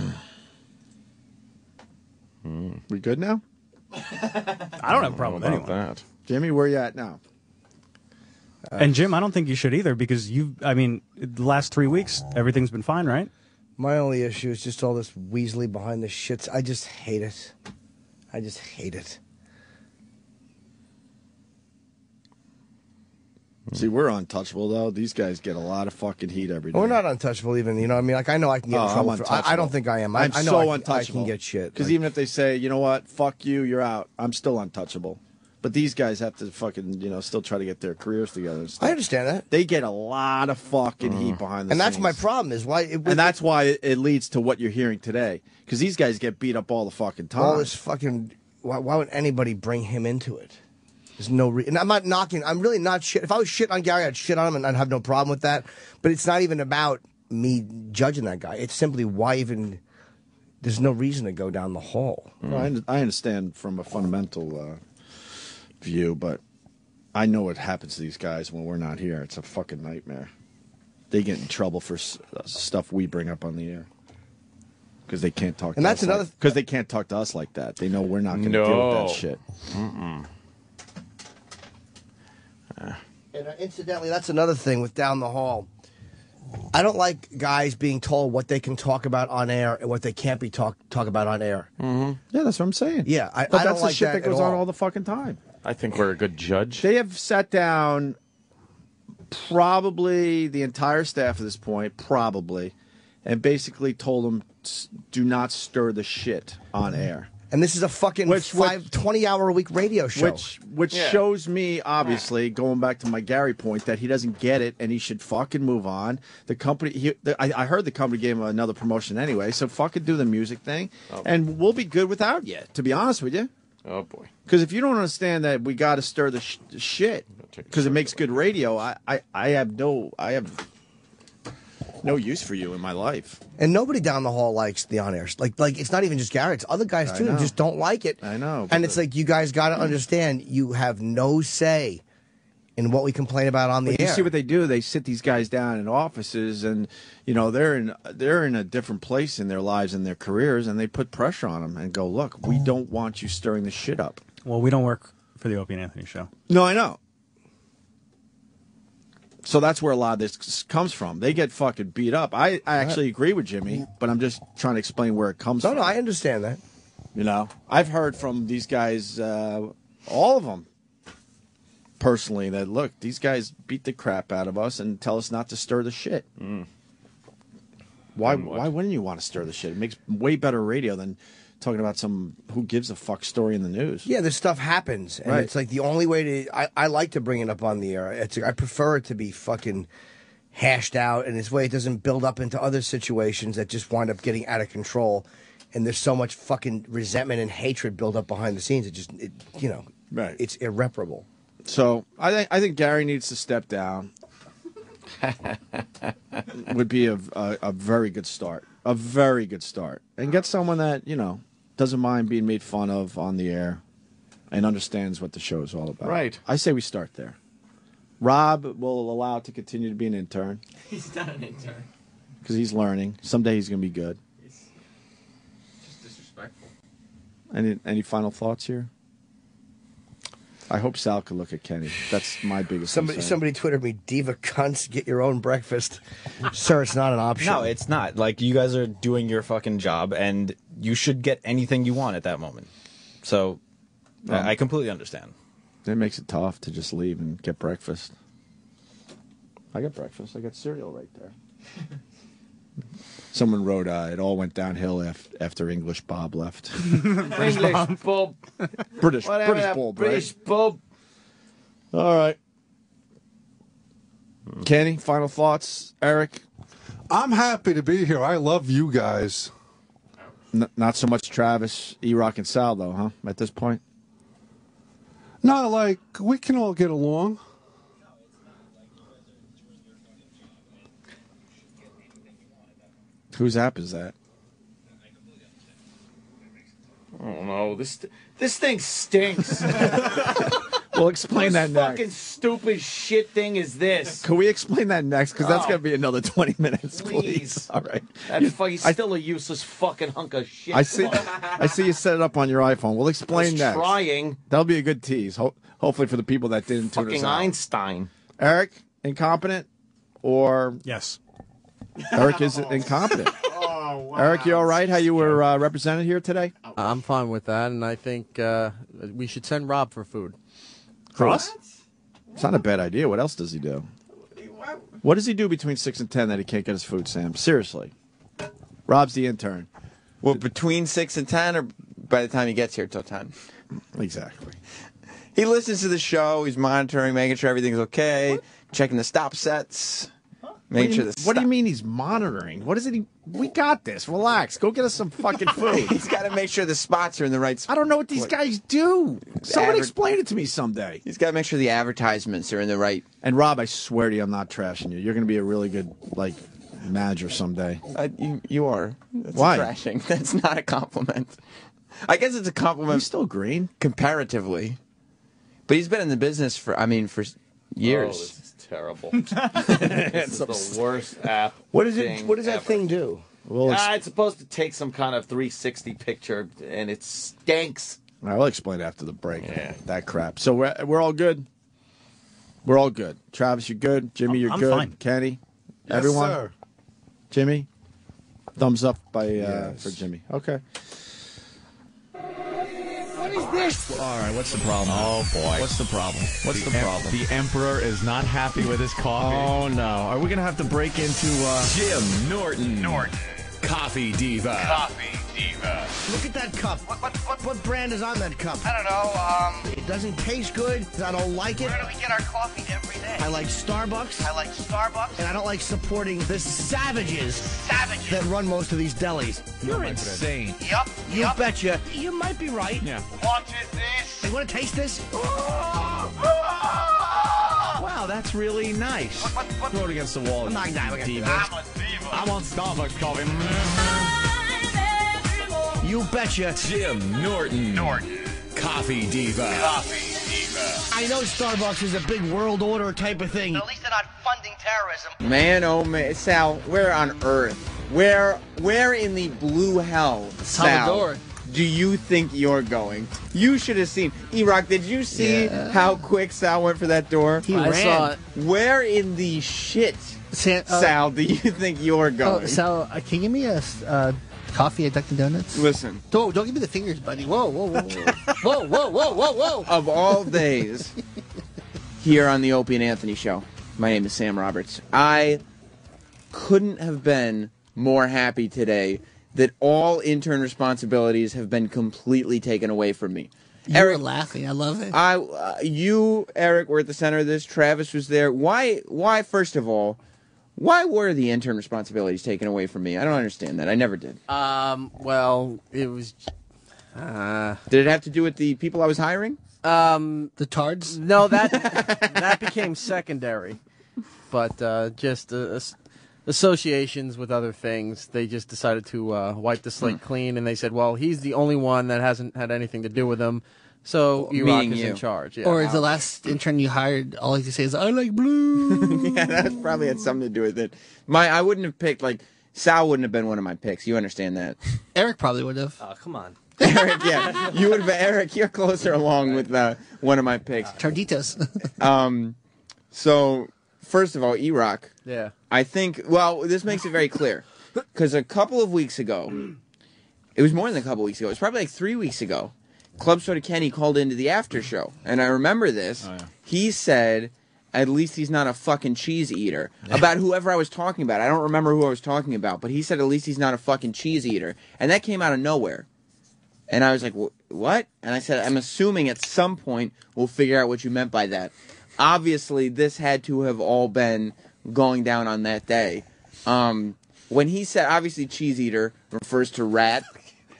Mm. We good now? I don't, I don't have a problem with anyone. That. Jimmy, where you at now? Uh, and Jim, I don't think you should either because you've, I mean, the last three weeks, everything's been fine, right? My only issue is just all this Weasley behind the shits. I just hate it. I just hate it. See, we're untouchable, though. These guys get a lot of fucking heat every day. We're not untouchable, even. You know what I mean? Like, I know I can get oh, in trouble. For, I, I don't think I am. I, I'm I know so I can, untouchable. I can get shit. Because like, even if they say, you know what, fuck you, you're out, I'm still untouchable. But these guys have to fucking, you know, still try to get their careers together and stuff. I understand that. They get a lot of fucking mm. heat behind the and scenes. And that's my problem is why... It, and it, that's why it leads to what you're hearing today. Because these guys get beat up all the fucking time. All this fucking... Why, why would anybody bring him into it? There's no reason. And I'm not knocking... I'm really not shit. If I was shit on Gary, I'd shit on him and I'd have no problem with that. But it's not even about me judging that guy. It's simply why even... There's no reason to go down the hall. Mm. I, I understand from a fundamental... Uh, view, but I know what happens to these guys when we're not here. It's a fucking nightmare. They get in trouble for s stuff we bring up on the air because they can't talk. And to that's us another because like, they can't talk to us like that. They know we're not going to no. deal with that shit. Mm-mm. Uh. And uh, incidentally, that's another thing with down the hall. I don't like guys being told what they can talk about on air and what they can't be talk talk about on air. Mm-hmm. Yeah, that's what I'm saying. Yeah, I, but I that's don't the like shit that, that goes on all the fucking time. I think we're a good judge. They have sat down probably the entire staff at this point, probably, and basically told them, do not stir the shit on air. And this is a fucking which, five, which, twenty-hour-a-week radio show. Which, which yeah. shows me, obviously, going back to my Gary point, that he doesn't get it and he should fucking move on. The company, he, the, I, I heard the company gave him another promotion anyway, so fucking do the music thing. Oh, and we'll be good without you, to be honest with you. Oh, boy. Because if you don't understand that we got to stir the, sh the shit, because it makes good radio, I, I, I have no... I have. No use for you in my life. And nobody down the hall likes the on-air. Like, like it's not even just Gary. It's other guys, too, who just don't like it. I know. And it's like, you guys got to understand, you have no say in what we complain about on the air. You see what they do? They sit these guys down in offices, and, you know, they're in, they're in a different place in their lives and their careers, and they put pressure on them and go, look, we don't want you stirring the shit up. Well, we don't work for the Opie and Anthony show. No, I know. So that's where a lot of this comes from. They get fucking beat up. I, I actually agree with Jimmy, but I'm just trying to explain where it comes no, from. No, no, I understand that. You know, I've heard from these guys, uh, all of them, personally, that, look, these guys beat the crap out of us and tell us not to stir the shit. Mm. Why, why wouldn't you want to stir the shit? It makes way better radio than talking about some who gives a fuck story in the news. Yeah, this stuff happens, and right. it's like the only way to. I, I like to bring it up on the air. It's, I prefer it to be fucking hashed out, and this way it doesn't build up into other situations that just wind up getting out of control. And there's so much fucking resentment and hatred built up behind the scenes. It just, it, you know, right. it's irreparable. So I think I think Gary needs to step down. Would be a, a a very good start, a very good start, and get someone that you know. Doesn't mind being made fun of on the air and understands what the show is all about. Right. I say we start there. Rob will allow to continue to be an intern. He's not an intern. Because he's learning. Someday he's going to be good. It's just disrespectful. Any, any final thoughts here? I hope Sal could look at Kenny. That's my biggest somebody, concern. Somebody Twittered me, diva cunts, get your own breakfast. Sir, it's not an option. No, it's not. Like, you guys are doing your fucking job, and you should get anything you want at that moment. So, um, I, I completely understand. It makes it tough to just leave and get breakfast. I got breakfast. I got cereal right there. Someone wrote, uh, it all went downhill af after English Bob left. British English Bob. British, British Bob, British right? Bob. All right. Kenny, final thoughts. Eric? I'm happy to be here. I love you guys. N not so much Travis, E-Rock, and Sal, though, huh, at this point? No, like, we can all get along. Whose app is that? I don't know. This this thing stinks. We'll explain that next. What fucking stupid shit thing is this? Can we explain that next? Because oh. that's going to be another twenty minutes, please. please. All right. That's fucking still I, a useless fucking hunk of shit. I see, I see you set it up on your iPhone. We'll explain that. trying. That'll be a good tease, ho hopefully, for the people that didn't fucking tune us out. Einstein. Eric, incompetent? Or... Yes. Eric is oh. incompetent. Oh, wow. Eric, you all right? How you were uh, represented here today? I'm fine with that, and I think uh, we should send Rob for food. For us? It's not a bad idea. What else does he do? What does he do between six and ten that he can't get his food, Sam? Seriously. Rob's the intern. Well, between six and ten, or by the time he gets here till ten? Exactly. He listens to the show. He's monitoring, making sure everything's okay, what? checking the stop sets. Make sure this. What do you mean he's monitoring? What is it? He, we got this. Relax. Go get us some fucking food. He's got to make sure the spots are in the right spot. I don't know what these what? guys do. Someone explain it to me someday. He's got to make sure the advertisements are in the right. And Rob, I swear to you, I'm not trashing you. You're going to be a really good like manager someday. Uh, you, you are. That's Why? Trashing. That's not a compliment. I guess it's a compliment. He's still green comparatively, but he's been in the business for. I mean, for years. Oh, this terrible. It's the worst app. What is it? What does that ever. thing do? Well, it's, uh, it's supposed to take some kind of three sixty picture, and it stinks. All right, we'll explain after the break. Yeah. That crap. So we're we're all good. We're all good. Travis, you're good. Jimmy, you're I'm good. Fine. Kenny, yes, everyone. Sir. Jimmy, thumbs up by uh, yes. for Jimmy. Okay. This? All right, what's the problem? Oh, boy. What's the problem? What's the, the problem? The Emperor is not happy with his coffee. Oh, no. Are we going to have to break into... Uh... Jim Norton. Norton. Coffee Diva. Coffee diva. Look at that cup. What, what, what? What brand is on that cup? I don't know. Um, it doesn't taste good. I don't like it. Where do we get our coffee every day? I like Starbucks. I like Starbucks. And I don't like supporting the savages, savages. that run most of these delis. You're no, insane. Yup. You yep. betcha. You might be right. Yeah. Watch this. You want to taste this? Wow, that's really nice. What, what, what? Throw it against the wall. I'm not diving at that. I want Starbucks coffee. You betcha. Jim Norton. Norton. Coffee diva. Coffee diva. I know Starbucks is a big world order type of thing. But at least they're not funding terrorism. Man, oh man, Sal, where on earth? Where, where in the blue hell, Sal, do you think you're going? You should have seen. E-Rock, did you see yeah. how quick Sal went for that door? He I ran. Saw it. Where in the shit, Sa uh, Sal, do you think you're going? Oh, Sal, uh, can you give me a uh, coffee at Dunkin' Donuts? Listen. Don't, don't give me the fingers, buddy. Whoa, whoa, whoa, whoa. Whoa, whoa, whoa, whoa, whoa. Of all days, here on the Opie and Anthony Show, my name is Sam Roberts. I couldn't have been more happy today that all intern responsibilities have been completely taken away from me. You Eric, were laughing. I love it. I, uh, you, Eric, were at the center of this. Travis was there. Why, why, first of all, why were the intern responsibilities taken away from me? I don't understand that. I never did. Um, well, it was... Uh... Did it have to do with the people I was hiring? Um, the tards? No, that, that became secondary. But uh, just a... a associations with other things, they just decided to uh, wipe the slate mm. clean, and they said, well, he's the only one that hasn't had anything to do with them, so well, E-Rock is you. in charge. Yeah. Or wow. the last intern you hired, all he could say is, I like blue. Yeah, that probably had something to do with it. My, I wouldn't have picked, like, Sal wouldn't have been one of my picks. You understand that. Eric probably would have. Oh, come on. Eric, yeah. You would have, Eric, you're closer along with uh, one of my picks. Tarditos. um, so... First of all, E-Rock, yeah. I think, well, this makes it very clear. Because a couple of weeks ago, it was more than a couple of weeks ago, it was probably like three weeks ago, Club Soda Kenny called into the after show. And I remember this. Oh, yeah. He said, at least he's not a fucking cheese eater. About whoever I was talking about. I don't remember who I was talking about. But he said, at least he's not a fucking cheese eater. And that came out of nowhere. And I was like, what? And I said, I'm assuming at some point we'll figure out what you meant by that. Obviously, this had to have all been going down on that day. Um, when he said, obviously, cheese eater refers to rat,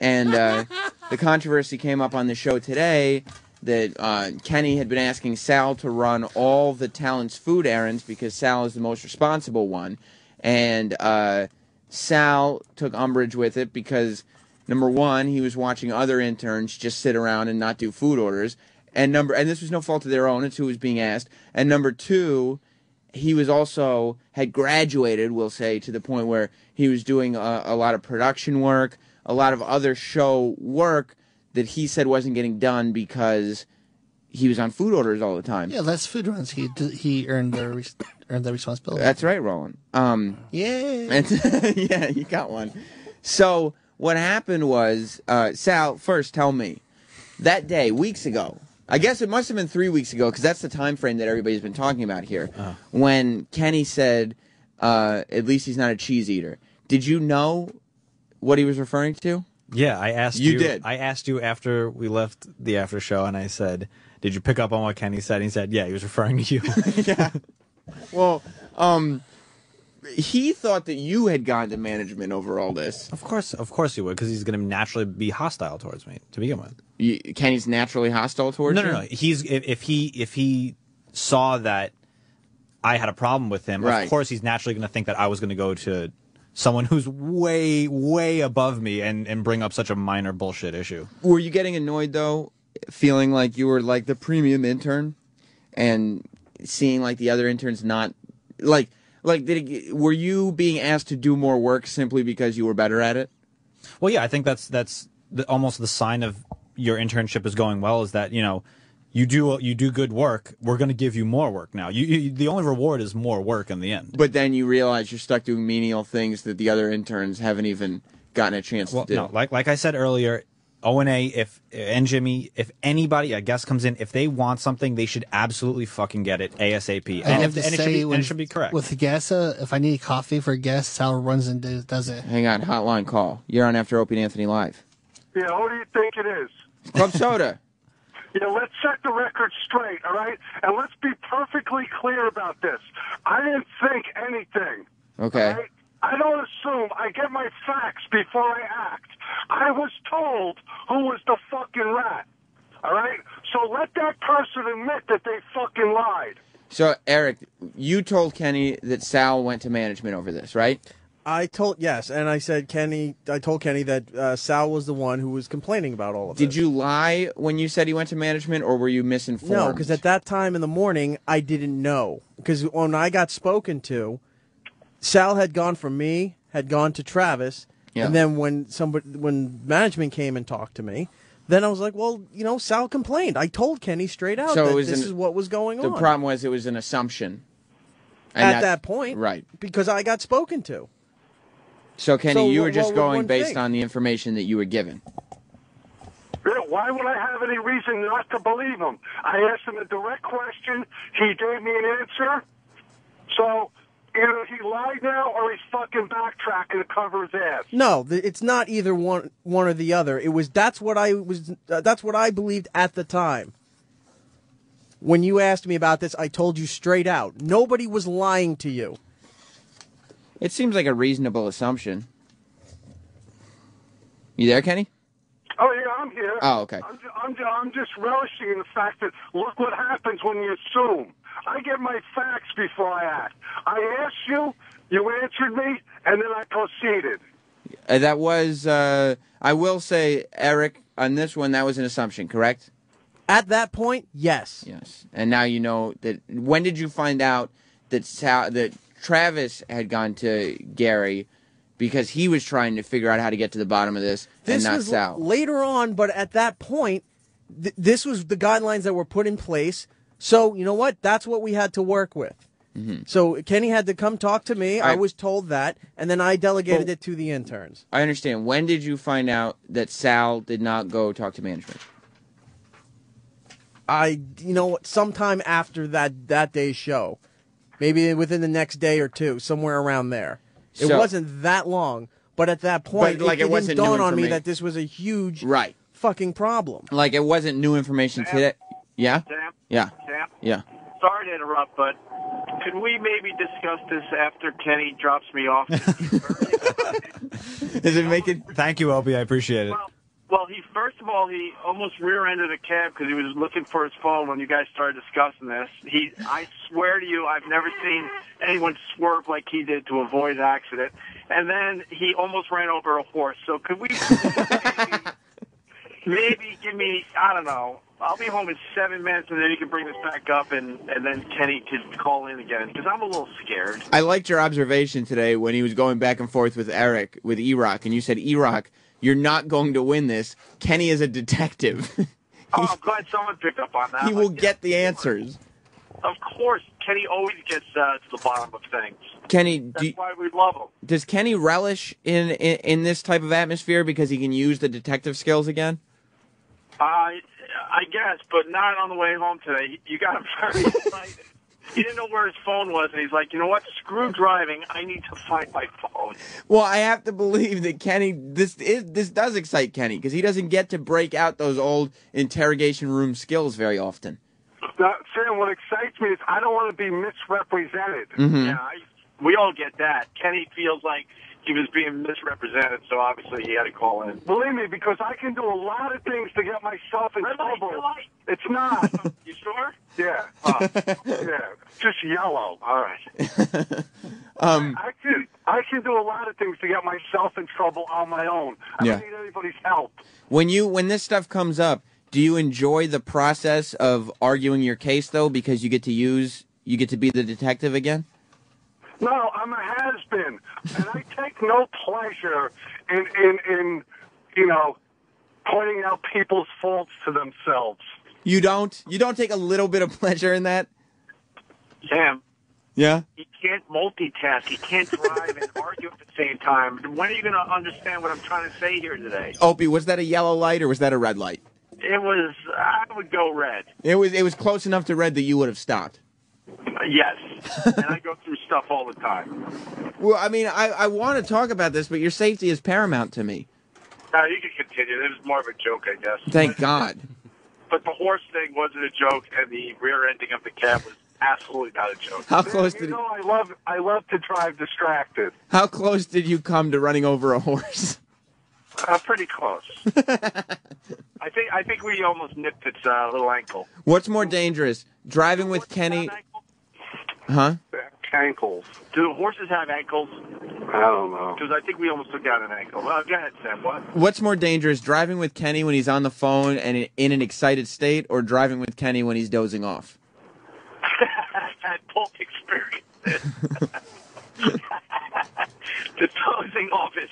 and uh, the controversy came up on the show today that uh, Kenny had been asking Sal to run all the talent's food errands because Sal is the most responsible one, and uh, Sal took umbrage with it because, number one, he was watching other interns just sit around and not do food orders. And number and this was no fault of their own, it's who was being asked. And number two, he was also, had graduated, we'll say, to the point where he was doing a, a lot of production work, a lot of other show work that he said wasn't getting done because he was on food orders all the time. Yeah, less food runs. He he earned the, earned the responsibility. That's right, Roland. Um, Yay! And, yeah, you got one. So what happened was, uh, Sal, first tell me, that day, weeks ago, I guess it must have been three weeks ago, because that's the time frame that everybody's been talking about here, oh. when Kenny said, uh, at least he's not a cheese eater. Did you know what he was referring to? Yeah, I asked you. You did. I asked you after we left the after show, and I said, did you pick up on what Kenny said? And he said, yeah, he was referring to you. Yeah. Well, um... he thought that you had gone to management over all this. Of course, of course he would, because he's going to naturally be hostile towards me to begin with. You, Kenny's naturally hostile towards you? No, no, no. He's if, if he if he saw that I had a problem with him, right. of course he's naturally going to think that I was going to go to someone who's way, way above me and and bring up such a minor bullshit issue. Were you getting annoyed though, feeling like you were like the premium intern, and seeing like the other interns not like? Like, did it, were you being asked to do more work simply because you were better at it? Well, yeah, I think that's that's the, almost the sign of your internship is going well is that, you know, you do you do good work. We're going to give you more work now. You, you the only reward is more work in the end. But then you realize you're stuck doing menial things that the other interns haven't even gotten a chance well, to do. No, like like I said earlier, O and A, if and Jimmy, if anybody, a guest comes in, if they want something, they should absolutely fucking get it A S A P. And, if, and, it, should be, with, and it should be correct. With guests, uh, if I need coffee for a guest, Sal runs and do, does it. Hang on, hotline call. You're on After Opie and Anthony Live. Yeah, who do you think it is? Club Soda. Yeah, let's set the record straight, all right? And let's be perfectly clear about this. I didn't think anything. Okay. Right? I don't assume. I get my facts before I act. I was told who was the fucking rat, all right? So let that person admit that they fucking lied. So, Eric, you told Kenny that Sal went to management over this, right? I told, yes, and I said Kenny, I told Kenny that uh, Sal was the one who was complaining about all of this. Did you lie when you said he went to management, or were you misinformed? No, because at that time in the morning, I didn't know. Because when I got spoken to, Sal had gone from me, had gone to Travis, yeah. and then when somebody, when management came and talked to me, then I was like, well, you know, Sal complained. I told Kenny straight out so that this an, is what was going the on. The problem was it was an assumption. And at that, that point. Right. Because I got spoken to. So, Kenny, so, you were just going based thing? on the information that you were given. Why would I have any reason not to believe him? I asked him a direct question. He gave me an answer. So, either he lied now or he's fucking backtracking to cover his ass. No, it's not either one, one or the other. It was that's what I was. Uh, that's what I believed at the time. When you asked me about this, I told you straight out. Nobody was lying to you. It seems like a reasonable assumption. You there, Kenny? Oh, yeah, I'm here. Oh, okay. I'm, ju I'm, ju I'm just relishing in the fact that look what happens when you assume. I get my facts before I act. I asked you, you answered me, and then I proceeded. Uh, that was, uh, I will say, Eric, on this one, that was an assumption, correct? At that point, yes. Yes. And now you know that. When did you find out that Sal, that Travis had gone to Gary because he was trying to figure out how to get to the bottom of this, this and not was Sal? Later on, but at that point, th this was the guidelines that were put in place. So, you know what? That's what we had to work with. Mm-hmm. So, Kenny had to come talk to me. I, I was told that, and then I delegated well, it to the interns. I understand. When did you find out that Sal did not go talk to management? I, you know what, sometime after that, that day's show. Maybe within the next day or two, somewhere around there. It so, wasn't that long, but at that point, like it, it, it wasn't didn't dawn on me that this was a huge right. fucking problem. Like it wasn't new information Sam? today. Yeah? Sam? Yeah. Sam? Yeah. Sorry to interrupt, but can we maybe discuss this after Kenny drops me off? Is it making? Thank you, Opie. I appreciate it. Well, Well, he first of all, he almost rear-ended a cab because he was looking for his phone when you guys started discussing this. He, I swear to you, I've never seen anyone swerve like he did to avoid an accident. And then he almost ran over a horse. So could we maybe, maybe give me, I don't know, I'll be home in seven minutes and then you can bring this back up and, and then Kenny can call in again because I'm a little scared. I liked your observation today when he was going back and forth with Eric, with E-Rock, and you said, E-Rock, you're not going to win this. Kenny is a detective. he, oh, I'm glad someone picked up on that. He like, will yeah, get the answers. Of course. Kenny always gets uh, to the bottom of things. Kenny, That's do, why we love him. Does Kenny relish in, in, in this type of atmosphere because he can use the detective skills again? Uh, I guess, but not on the way home today. You got him very excited. He didn't know where his phone was, and he's like, you know what? Screw driving. I need to find my phone. Well, I have to believe that Kenny, this is, this does excite Kenny, because he doesn't get to break out those old interrogation room skills very often. Now, Sam, what excites me is I don't want to be misrepresented. Mm-hmm. Yeah, I, we all get that. Kenny feels like he was being misrepresented, so obviously he had to call in. Believe me, because I can do a lot of things to get myself in Red trouble. Light, light. It's not. You sure? Yeah. Uh, yeah. Just yellow. All right. um, I, I can. I can do a lot of things to get myself in trouble on my own. I yeah. don't need anybody's help. When you when this stuff comes up, do you enjoy the process of arguing your case though, because you get to use you get to be the detective again? No, I'm a has-been, and I take no pleasure in, in, in, you know, pointing out people's faults to themselves. You don't? You don't take a little bit of pleasure in that? Sam. Yeah. He can't multitask. He can't drive and argue at the same time. When are you going to understand what I'm trying to say here today? Opie, was that a yellow light or was that a red light? It was. I would go red. It was. It was close enough to red that you would have stopped. Yes, and I go through stuff all the time. Well, I mean, I, I want to talk about this, but your safety is paramount to me. No, you can continue. It was more of a joke, I guess. Thank God. But the horse thing wasn't a joke, and the rear ending of the cab was absolutely not a joke. How close you did know, I love, I love to drive distracted. How close did you come to running over a horse? Uh, pretty close. I think I think we almost nipped its uh, little ankle. What's more dangerous, driving with Kenny? Huh? Ankles. Do horses have ankles? I don't know. Because I think we almost took out an ankle. Well, go ahead, Sam. What? What's more dangerous, driving with Kenny when he's on the phone and in an excited state, or driving with Kenny when he's dozing off? I've had both experiences. The dozing off is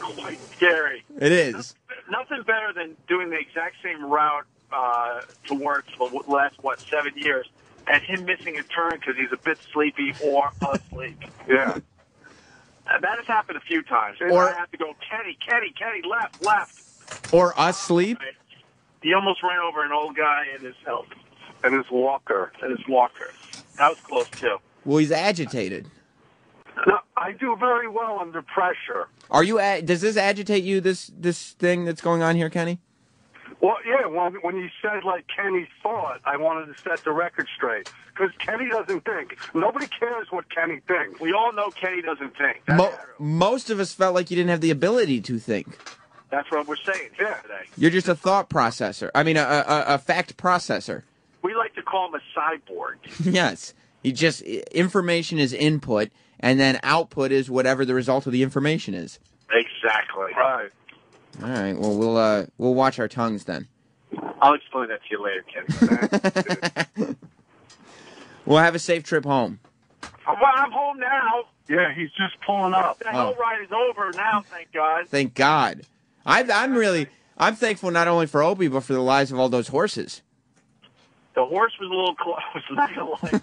quite scary. It is. Nothing, nothing better than doing the exact same route uh, to work for the last, what, seven years, and him missing a turn because he's a bit sleepy or asleep. Yeah. Uh, that has happened a few times. Or I have to go, Kenny, Kenny, Kenny, left, left. Or asleep. He almost ran over an old guy and his help. And his walker. And his walker. That was close, too. Well, he's agitated. No, I do very well under pressure. Are you? Ag does this agitate you, this this thing that's going on here, Kenny? Well, yeah, when, when you said, like, Kenny thought, I wanted to set the record straight. Because Kenny doesn't think. Nobody cares what Kenny thinks. We all know Kenny doesn't think. Mo most of us felt like you didn't have the ability to think. That's what we're saying here yeah. today. You're just a thought processor. I mean, a, a, a fact processor. We like to call him a cyborg. Yes. He just, information is input, and then output is whatever the result of the information is. Exactly. Right. All right. Well, we'll uh, we'll watch our tongues then. I'll explain that to you later, Kenny. We'll have a safe trip home. Well, I'm home now. Yeah, he's just pulling up. The hell oh. ride is over now, thank God. Thank God. I've, I'm really, I'm thankful not only for Opie, but for the lives of all those horses. The horse was a little close. I'm not going to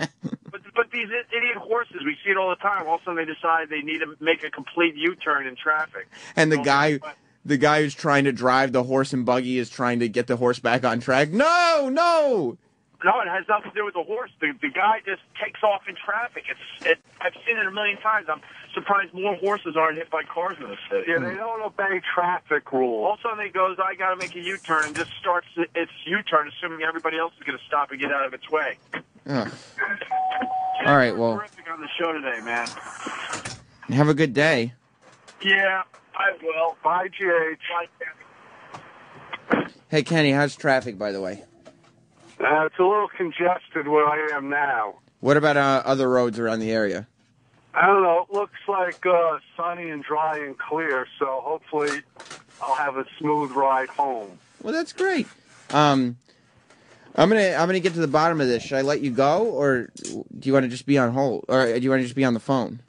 lie. But, but these idiot horses, we see it all the time. All of a sudden they decide they need to make a complete U-turn in traffic. And the so guy the guy who's trying to drive the horse and buggy is trying to get the horse back on track. No, no. No, it has nothing to do with the horse. The, the guy just takes off in traffic. It's, it, I've seen it a million times. I'm surprised more horses aren't hit by cars in this city. Yeah, they don't obey traffic rules. All of a sudden he goes, I got to make a U-turn, and just starts its U-turn, assuming everybody else is going to stop and get out of its way. Ugh. All right, well. Terrific on the show today, man. Have a good day. Yeah, I will. Bye, G H. Bye. Hey, Kenny, how's traffic, by the way? Uh, it's a little congested where I am now. What about uh, other roads around the area? I don't know. It looks like uh, sunny and dry and clear, so hopefully I'll have a smooth ride home. Well, that's great. Um, I'm gonna I'm gonna get to the bottom of this. Should I let you go, or do you want to just be on hold, or do you want to just be on the phone?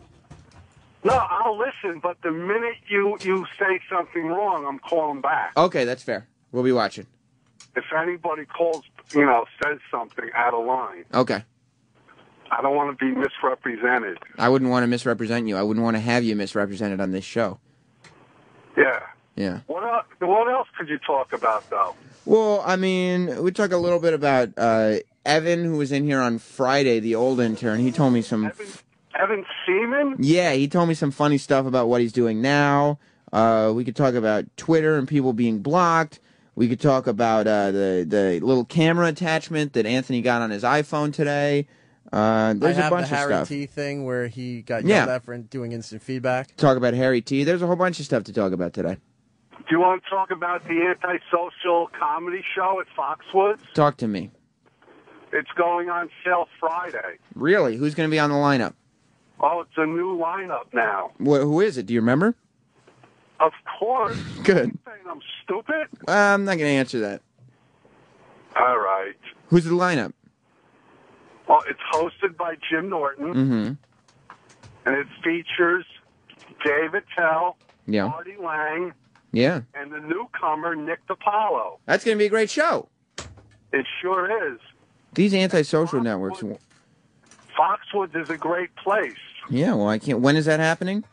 No, I'll listen. But the minute you you say something wrong, I'm calling back. Okay, that's fair. We'll be watching. If anybody calls, you know, says something out of line. Okay. I don't want to be misrepresented. I wouldn't want to misrepresent you. I wouldn't want to have you misrepresented on this show. Yeah. Yeah. What else, what else could you talk about, though? Well, I mean, we talk a little bit about uh, Evan, who was in here on Friday, the old intern. He told me some... Evan, Evan Seaman? Yeah, he told me some funny stuff about what he's doing now. Uh, we could talk about Twitter and people being blocked. We could talk about uh, the the little camera attachment that Anthony got on his iPhone today. Uh, there's I have a bunch the Harry of stuff. T thing where he got yelled yeah. at for doing instant feedback. Talk about Harry T. There's a whole bunch of stuff to talk about today. Do you want to talk about the antisocial comedy show at Foxwoods? Talk to me. It's going on sale Friday. Really? Who's going to be on the lineup? Oh, it's a new lineup now. Wh who is it? Do you remember? Of course. Good. Are you saying I'm stupid? Uh, I'm not going to answer that. All right. Who's the lineup? Well, it's hosted by Jim Norton. Mm-hmm. And it features Dave Attell, yeah. Marty Lang, yeah. and the newcomer, Nick DiPaolo. That's going to be a great show. It sure is. These antisocial Foxwoods, networks. Foxwoods is a great place. Yeah, well, I can't. When is that happening?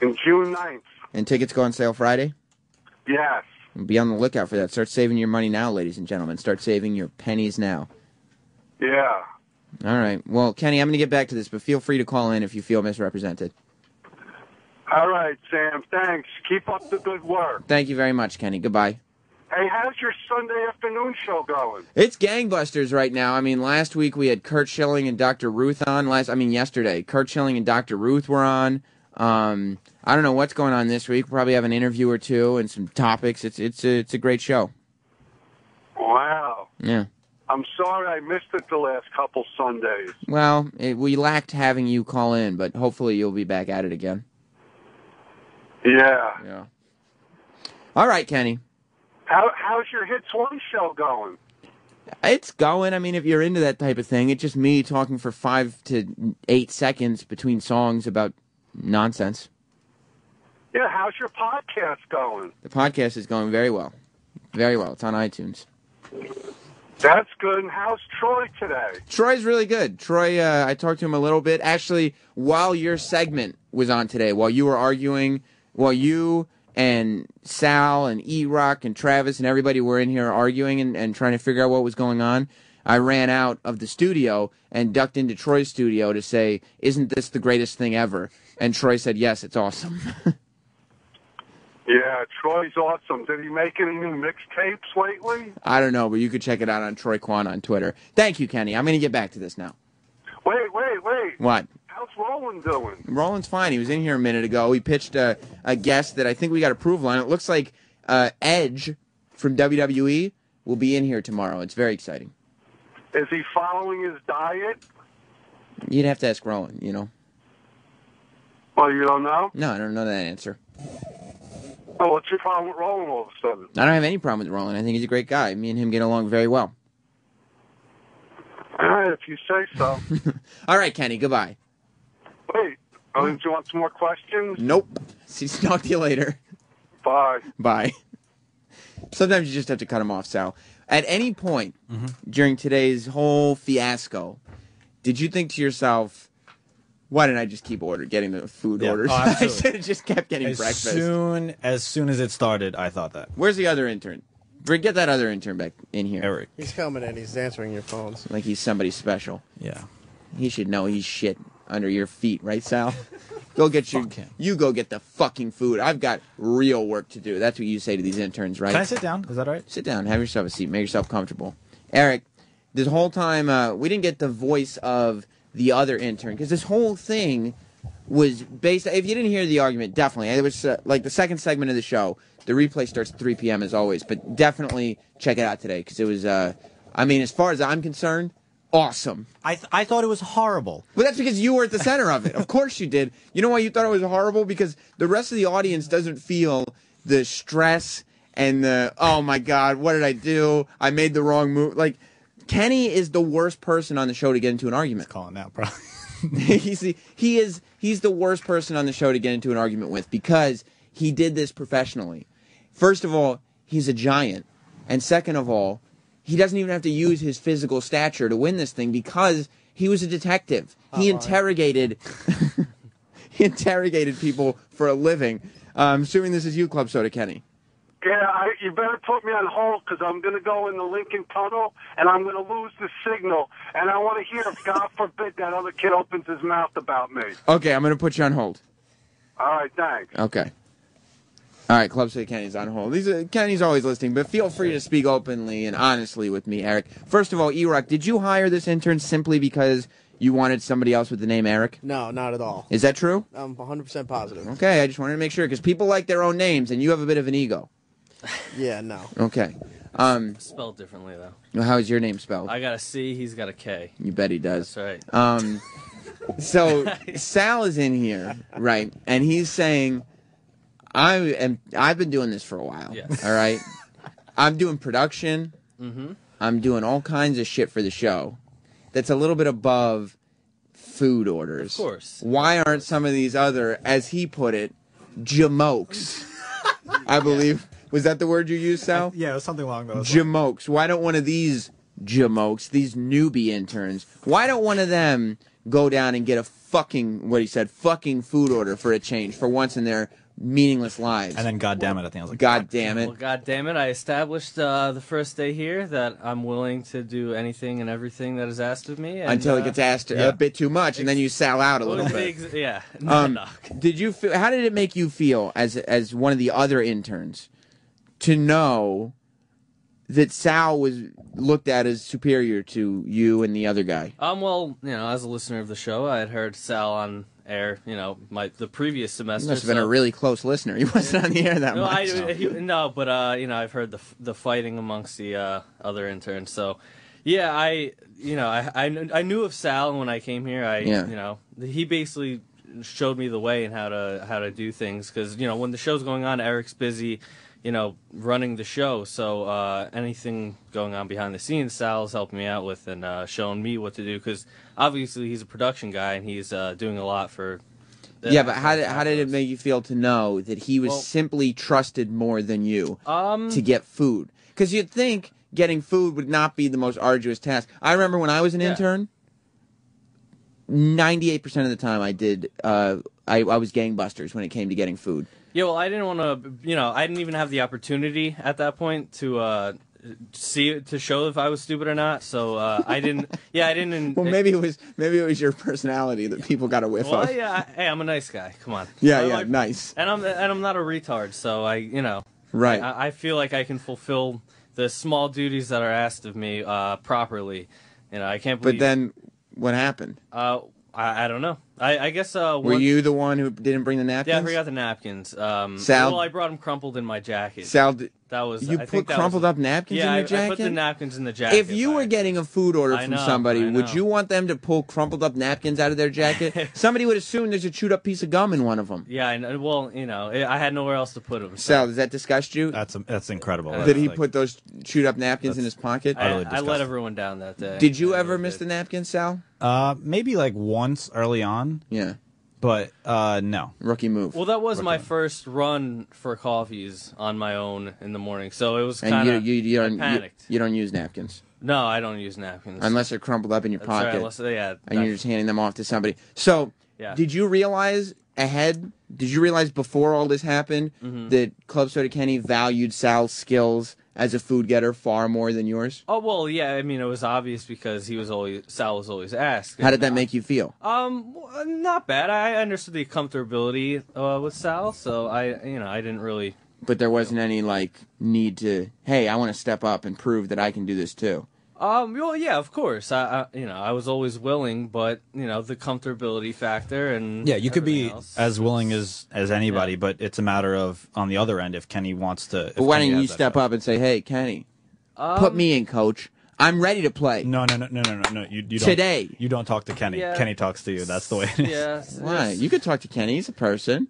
In June ninth. And tickets go on sale Friday? Yes. Be on the lookout for that. Start saving your money now, ladies and gentlemen. Start saving your pennies now. Yeah. All right. Well, Kenny, I'm going to get back to this, but feel free to call in if you feel misrepresented. All right, Sam. Thanks. Keep up the good work. Thank you very much, Kenny. Goodbye. Hey, how's your Sunday afternoon show going? It's gangbusters right now. I mean, last week we had Kurt Schilling and Doctor Ruth on. Last, I mean, yesterday, Kurt Schilling and Doctor Ruth were on. Um, I don't know what's going on this week. We'll probably have an interview or two and some topics. It's it's a, it's a great show. Wow. Yeah. I'm sorry I missed it the last couple Sundays. Well, it, we lacked having you call in, but hopefully you'll be back at it again. Yeah. Yeah. All right, Kenny. How, how's your Hits One show going? It's going. I mean, if you're into that type of thing, it's just me talking for five to eight seconds between songs about nonsense. Yeah, how's your podcast going? The podcast is going very well. Very well. It's on iTunes. That's good. And how's Troy today? Troy's really good. Troy, uh, I talked to him a little bit. Actually, while your segment was on today, while you were arguing, while you... and Sal and E-Rock and Travis and everybody were in here arguing and, and trying to figure out what was going on, I ran out of the studio and ducked into Troy's studio to say, isn't this the greatest thing ever? And Troy said, yes, it's awesome. Yeah, Troy's awesome. Did he make any new mixtapes lately? I don't know, but you could check it out on Troy Kwan on Twitter. Thank you, Kenny. I'm going to get back to this now. Wait, wait, wait. What? How's Roland doing? Roland's fine. He was in here a minute ago. He pitched a, a guest that I think we got approval on. It looks like uh, Edge from W W E will be in here tomorrow. It's very exciting. Is he following his diet? You'd have to ask Roland, you know. Well, you don't know? No, I don't know that answer. Well, what's your problem with Roland all of a sudden? I don't have any problem with Roland. I think he's a great guy. Me and him get along very well. All right, if you say so. All right, Kenny, goodbye. Wait, oh, do you want some more questions? Nope. See, talk to you later. Bye. Bye. Sometimes you just have to cut him off, Sal. At any point mm-hmm. during today's whole fiasco, did you think to yourself, why didn't I just keep order getting the food yeah. orders? Oh, I should have just kept getting as breakfast. Soon, as soon as it started, I thought that. Where's the other intern? Get that other intern back in here. Eric. He's coming and he's answering your phones. Like he's somebody special. Yeah. He should know he's shit. Under your feet, right, Sal? Go get your... You go get the fucking food. I've got real work to do. That's what you say to these interns, right? Can I sit down? Is that all right? Sit down. Have yourself a seat. Make yourself comfortable. Eric, this whole time, uh, we didn't get the voice of the other intern, because this whole thing was based... If you didn't hear the argument, definitely. It was, uh, like, the second segment of the show. The replay starts at three p m, as always, but definitely check it out today, because it was, uh... I mean, as far as I'm concerned... Awesome. I th I thought it was horrible. Well, that's because you were at the center of it. Of course you did. You know why you thought it was horrible? Because the rest of the audience doesn't feel the stress and the, oh my God, what did I do? I made the wrong move. Like, Kenny is the worst person on the show to get into an argument. He's calling out, probably. he's the, he is, he's the worst person on the show to get into an argument with, because he did this professionally. First of all, he's a giant. And second of all, he doesn't even have to use his physical stature to win this thing, because he was a detective. Uh-oh. He interrogated he interrogated people for a living. Uh, I'm assuming this is you, Club Soda Kenny. Yeah, I, you better put me on hold, because I'm going to go in the Lincoln Tunnel, and I'm going to lose the signal. And I want to hear if, God forbid, that other kid opens his mouth about me. Okay, I'm going to put you on hold. All right, thanks. Okay. All right, Club Soda Kenny's on hold. These are, Kenny's always listening, but feel free to speak openly and honestly with me, Eric. First of all, E-Rock, did you hire this intern simply because you wanted somebody else with the name Eric? No, not at all. Is that true? I'm one hundred percent positive. Okay, I just wanted to make sure, because people like their own names, and you have a bit of an ego. Yeah, no. Okay. Um, spelled differently, though. How is your name spelled? I got a C, he's got a K. You bet he does. That's right. Um, so Sal is in here, right, and he's saying... I am. I've been doing this for a while. Yes. All right, I'm doing production. Mm-hmm. I'm doing all kinds of shit for the show. That's a little bit above food orders. Of course. Why aren't some of these other, as he put it, jamokes? I believe yeah. was that the word you used, Sal? I, yeah, it was something along those lines. Jamokes. Why don't one of these jamokes, these newbie interns. Why don't one of them go down and get a fucking, what he said, fucking food order for a change for once in their meaningless lives? And then, goddamn it, I think I was like, God damn it. Well, God damn it, I established uh, the first day here that I'm willing to do anything and everything that is asked of me. And, until it gets asked uh, yeah. a bit too much, and then you sell out a little bit. Yeah. No, um, no. Did you feel, how did it make you feel as as one of the other interns to know that Sal was looked at as superior to you and the other guy? Um, well, you know, as a listener of the show, I had heard Sal on air, you know, my the previous semester. He must have so. been a really close listener. He wasn't on the air that no, much. I, he, no, but, uh, you know, I've heard the the fighting amongst the uh, other interns. So, yeah, I, you know, I, I, I knew of Sal, and when I came here, I, yeah. you know, he basically showed me the way and how to, how to do things. Because, you know, when the show's going on, Eric's busy, you know, running the show, so uh, anything going on behind the scenes, Sal's helping me out with and uh, showing me what to do, because obviously he's a production guy, and he's uh, doing a lot for... Yeah, but how did, how did it make you feel to know that he was well, simply trusted more than you um, to get food? Because you'd think getting food would not be the most arduous task. I remember when I was an yeah. intern, ninety-eight percent of the time I did, uh, I, I was gangbusters when it came to getting food. Yeah, well, I didn't want to, you know, I didn't even have the opportunity at that point to uh, see to show if I was stupid or not. So uh, I didn't. Yeah, I didn't. Well, maybe it was maybe it was your personality that people got a whiff well, of. Well, yeah. I, hey, I'm a nice guy. Come on. Yeah, I'm yeah, like, nice. And I'm and I'm not a retard. So I, you know, right. I, I feel like I can fulfill the small duties that are asked of me uh, properly. You know, I can't believe. But then, what happened? Uh. I, I don't know. I, I guess. Uh, Were you the one who didn't bring the napkins? Yeah, I forgot the napkins. Um, Sal, well, I brought them crumpled in my jacket. Sal, that was you I put think that crumpled was, up napkins yeah, in your jacket. Yeah, I put the napkins in the jacket. If you were getting a food order from know, somebody, would you want them to pull crumpled up napkins out of their jacket? Somebody would assume there's a chewed up piece of gum in one of them. Yeah, I, well, you know, I had nowhere else to put them. So. Sal, does that disgust you? That's a, that's incredible. Did that's he like, put those chewed up napkins in his pocket? I, I let everyone down that day. Did you I ever miss the napkins, Sal? Uh, maybe like once early on. Yeah. But, uh, no. Rookie move. Well, that was Rookie my move. first run for coffees on my own in the morning, so it was kind of you, you, you don't, panicked. You, you don't use napkins. No, I don't use napkins. Unless they're crumpled up in your that's pocket. Right, unless they, yeah, and you're just handing them off to somebody. So, yeah. did you realize ahead, did you realize before all this happened mm-hmm. that Club Soda Kenny valued Sal's skills as a food getter far more than yours? Oh, well, yeah, I mean, it was obvious because he was always, Sal was always asked. How did that uh, make you feel? Um, not bad. I understood the comfortability uh, with Sal, so I, you know, I didn't really... But there wasn't any, like, need to, hey, I want to step up and prove that I can do this, too. Um, well, yeah, of course. I, I, you know, I was always willing, but, you know, the comfortability factor and yeah, you could be else. as willing as, as anybody, yeah. but it's a matter of, on the other end, if Kenny wants to... But why don't you step up and say, hey, Kenny, um, put me in, coach. I'm ready to play. No, no, no, no, no, no. You, you don't, Today. You don't talk to Kenny. Yeah. Kenny talks to you. That's the way it is. Yeah, why? You could talk to Kenny. He's a person.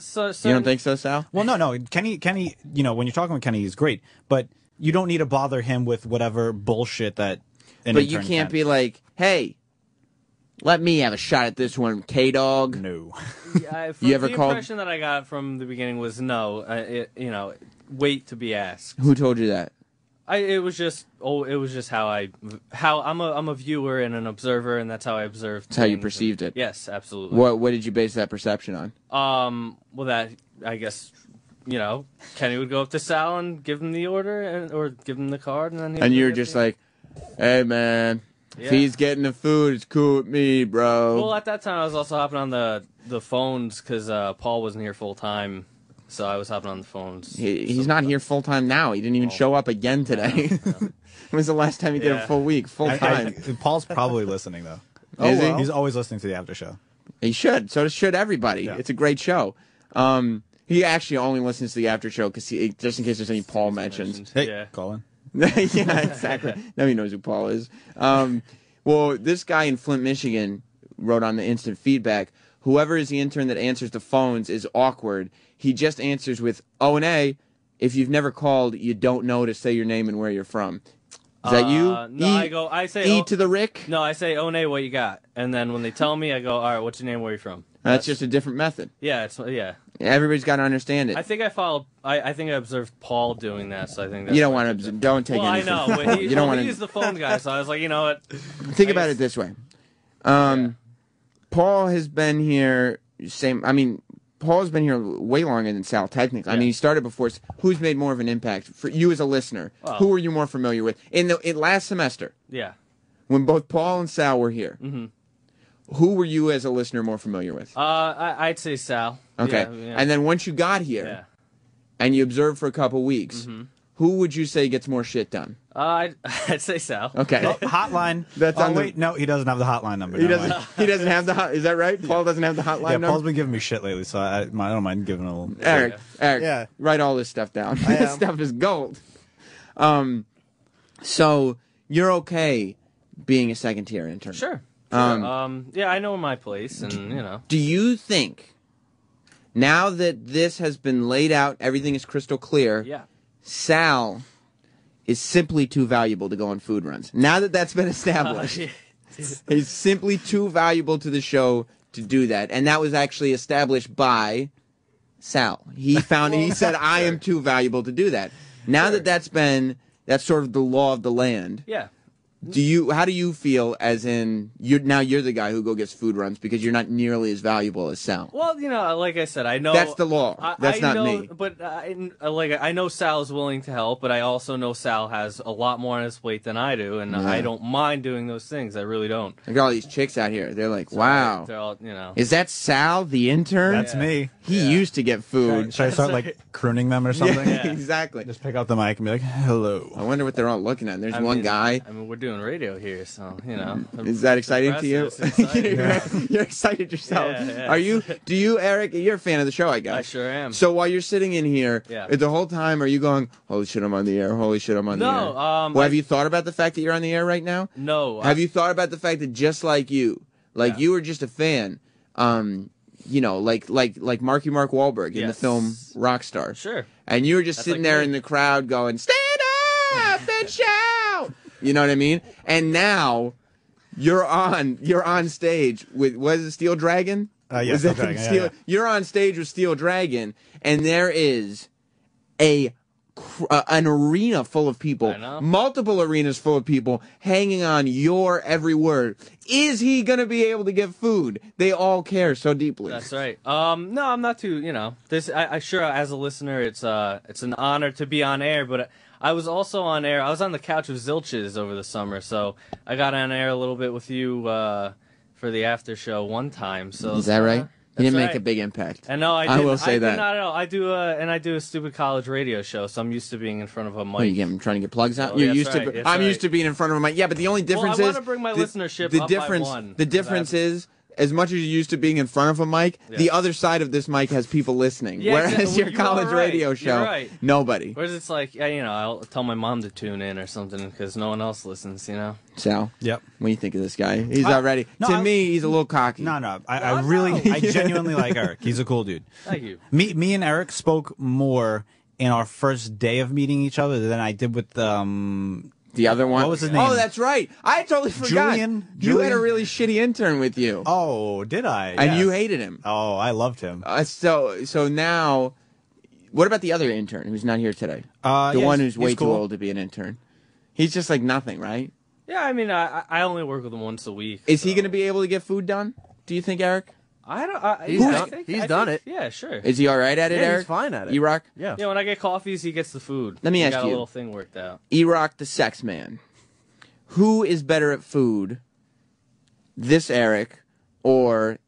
So, so, you don't think so, Sal? Well, no, no. Kenny, Kenny, you know, when you're talking with Kenny, he's great, but... You don't need to bother him with whatever bullshit that an But you can't can. be like, hey, let me have a shot at this one, K-Dog. No. yeah, you ever the called? impression that I got from the beginning was no. Uh, it, you know, wait to be asked. Who told you that? I, it was just oh, it was just how I how I'm a I'm a viewer and an observer, and that's how I observed. That's how you perceived and, it. Yes, absolutely. What What did you base that perception on? Um. Well, that I guess. You know, Kenny would go up to Sal and give him the order, and, or give him the card, and then. He and you're just like, "Hey, man, yeah. if he's getting the food, it's cool with me, bro." Well, at that time, I was also hopping on the the phones because uh, Paul wasn't here full time, so I was hopping on the phones. He, he's not here full time now. He didn't even oh. show up again today. Yeah, yeah. When was the last time he did yeah. a full week, full time? I, I, Paul's probably listening though. Oh, Is he? Well. He's always listening to the after show. He should. So should everybody. Yeah. It's a great show. Um. He actually only listens to the after show because he, just in case there's any Paul mentions. Hey, yeah. Colin. yeah, exactly. Now he knows who Paul is. Um, well, this guy in Flint, Michigan, wrote on the instant feedback. Whoever is the intern that answers the phones is awkward. He just answers with O and A. If you've never called, you don't know to say your name and where you're from. Is that you? Uh, no, e, I go. I say E oh, to the Rick. No, I say O and A. What you got? And then when they tell me, I go. All right, what's your name? Where are you from? That's, That's just a different method. Yeah, it's yeah. Everybody's got to understand it. I think I followed. I, I think I observed Paul doing that, so I think that's you don't want to. Don't take. Well, I know. But he, you don't well, wanna... He's the phone guy, so I was like, you know what? Think I about guess... it this way. Um, yeah. Paul has been here. Same. I mean, Paul's been here way longer than Sal. Technically, yeah. I mean, he started before. Who's made more of an impact for you as a listener? Oh. Who are you more familiar with in the in last semester? Yeah. When both Paul and Sal were here. Mm-hmm. Who were you as a listener more familiar with? Uh, I, I'd say Sal. Okay. Yeah, yeah. And then once you got here yeah. and you observed for a couple weeks, mm-hmm. who would you say gets more shit done? Uh, I'd, I'd say Sal. Okay. Oh, hotline. That's oh, on wait. The... No, he doesn't have the hotline number. He doesn't He doesn't have the hot... Is that right? Paul doesn't have the hotline yeah, number? Yeah, Paul's been giving me shit lately, so I, I don't mind giving a little... Eric, yeah. Eric, yeah. write all this stuff down. This stuff is gold. Um, So you're okay being a second-tier intern. Sure. Um, um, yeah, I know my place, and, you know. Do you think, now that this has been laid out, everything is crystal clear, yeah. Sal is simply too valuable to go on food runs? Now that that's been established, oh, he's simply too valuable to the show to do that. And that was actually established by Sal. He found, well, he said, sure. I am too valuable to do that. Now sure. that that's been, that's sort of the law of the land. Yeah. Do you? How do you feel? As in, you now you're the guy who go gets food runs because you're not nearly as valuable as Sal. Well, you know, like I said, I know that's the law. I, that's I not know, me. But I, like I know Sal's willing to help, but I also know Sal has a lot more on his plate than I do, and yeah. I don't mind doing those things. I really don't. I got all these chicks out here. They're like, so wow, they're all, you know, is that Sal the intern? That's yeah. me. He yeah. used to get food. Should I start like crooning them or something? Yeah, yeah. Exactly. Just pick up the mic and be like, hello. I wonder what they're all looking at. There's I one mean, guy. I mean, we're doing. Radio here, so you know. Is that exciting to you? Exciting. yeah. You're excited yourself. Yeah, yeah. Are you? Do you, Eric? You're a fan of the show, I guess. I sure am. So while you're sitting in here, yeah. the whole time, are you going, "Holy shit, I'm on the air! Holy shit, I'm on no, the air!" No. Um, well, have I... you thought about the fact that you're on the air right now? No. Have I... you thought about the fact that just like you, like yeah. you were just a fan, um, you know, like like like Marky Mark Wahlberg in yes. the film Rockstar. Sure. And you were just That's sitting like there me. in the crowd going, "Stand up and shout!" You know what I mean? And now you're on you're on stage with was it Steel Dragon? Uh, yes, Steel Dragon. Steel, yeah, yeah. You're on stage with Steel Dragon, and there is a uh, an arena full of people, multiple arenas full of people hanging on your every word. Is he gonna be able to get food? They all care so deeply. That's right. Um, no, I'm not too. You know, this. I, I sure as a listener, it's uh, it's an honor to be on air, but. I, I was also on air. I was on the couch with Zilches over the summer, so I got on air a little bit with you uh, for the after show one time. So is that right? Uh, you didn't right. make a big impact. And no, I, did, I will say I that. Not at all. I do, uh, and I do a stupid college radio show, so I'm used to being in front of a mic. What, you get, I'm trying to get plugs out. Oh, You're used right, to. I'm right. used to being in front of a mic. Yeah, but the only difference well, I is I want to bring my the, listenership the up difference, by one. The difference is. As much as you're used to being in front of a mic, yeah. the other side of this mic has people listening. Yeah, whereas exactly. your you college right. radio show, right. nobody. Whereas it's like, yeah, you know, I'll tell my mom to tune in or something because no one else listens, you know? Sal, yep. what do you think of this guy? He's I, already, no, to I, me, he's a little cocky. No, no, I, I really, I genuinely like Eric. He's a cool dude. Thank you. Me, me and Eric spoke more in our first day of meeting each other than I did with... Um, The other one. What was his name? Oh, that's right. I totally forgot. Julian. Julian? You had a really shitty intern with you. Oh, did I? And yes. you hated him. Oh, I loved him. Uh, so, so now, what about the other intern who's not here today? Uh, the yeah, one who's way cool. too old to be an intern. He's just like nothing, right? Yeah, I mean, I I only work with him once a week. Is so. he going to be able to get food done? Do you think, Eric? I don't. I, he's I done, think, he's I done think, it. Yeah, sure. Is he all right at it, yeah, Eric? He's fine at it. E-Rock. Yeah. Yeah. When I get coffees, he gets the food. Let me he ask got you. Got a little thing worked out. E-Rock, the sex man. Who is better at food? This Eric, or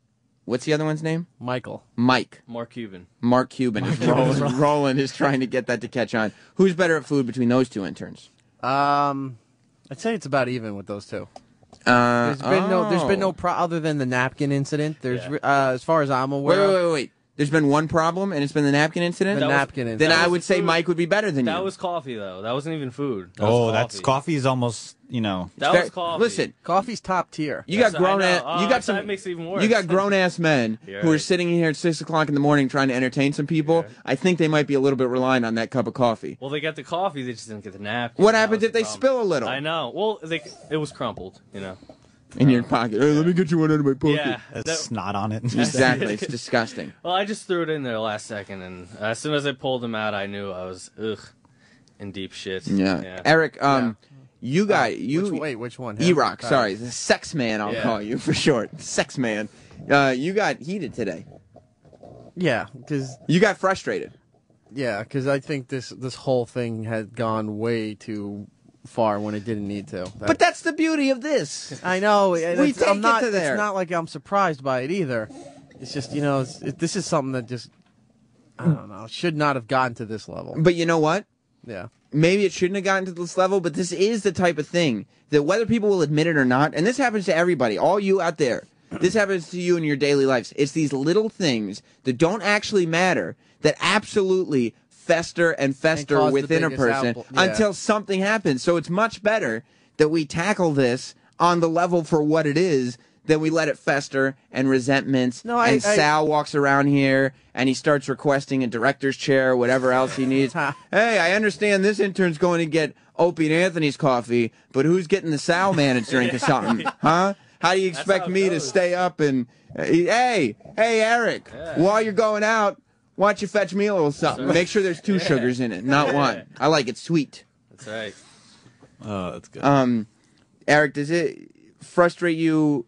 what's the other one's name? Michael. Mike. Mark Cuban. Mark Cuban. Mark Roland. Roland. Roland is trying to get that to catch on. Who's better at food between those two interns? Um, I'd say it's about even with those two. Uh, there's been oh. no, there's been no pro other than the napkin incident. There's, yeah. uh, as far as I'm aware. Wait, wait, wait, wait. There's been one problem, and it's been the napkin incident. The that napkin was, incident. Then I would say food. Mike would be better than that you. That was coffee, though. That wasn't even food. That oh, coffee. that's coffee is almost, you know. That was coffee. Listen, coffee's top tier. You that's got grown ass. Oh, you got some. That makes it even worse. You got grown ass men right. who are sitting here at six o'clock in the morning trying to entertain some people. Right. I think they might be a little bit reliant on that cup of coffee. Well, they got the coffee, they just didn't get the napkin. What happens if the they problem. spill a little? I know. Well, they, it was crumpled, you know. in oh. your pocket. Hey, yeah. Let me get you one out of my pocket. Yeah, that's that, not on it. Exactly. It's disgusting. Well, I just threw it in there last second, and as soon as I pulled them out, I knew I was ugh in deep shit. Yeah, yeah. Eric. Um, yeah. You got uh, you. Which, wait, which one? E-Rock. Right. Sorry, the sex man. I'll yeah. call you for short. Sex man. Uh, you got heated today. Yeah, because you got frustrated. Yeah, because I think this this whole thing had gone way too far when it didn't need to. That's... But that's the beauty of this. I know. we it's, take I'm not, it to there. It's not like I'm surprised by it either. It's just, you know, it's, it, this is something that just, I don't know, should not have gotten to this level. But you know what? Yeah. Maybe it shouldn't have gotten to this level, but this is the type of thing that whether people will admit it or not, and this happens to everybody, all you out there, this happens to you in your daily lives. It's these little things that don't actually matter that absolutely fester and fester and within a person yeah. until something happens. So it's much better that we tackle this on the level for what it is than we let it fester and resentments. No, I, and Sal I, walks around here and he starts requesting a director's chair or whatever else he needs. Hey, I understand this intern's going to get Opie and Anthony's coffee, but who's getting the Sal man's drink yeah. or something? Huh? How do you expect me to stay up and... Uh, hey, hey, Eric, yeah. while you're going out, why don't you fetch me a little something? Make sure there's two yeah. sugars in it, not one. I like it sweet. That's right. Oh, that's good. Um, Eric, does it frustrate you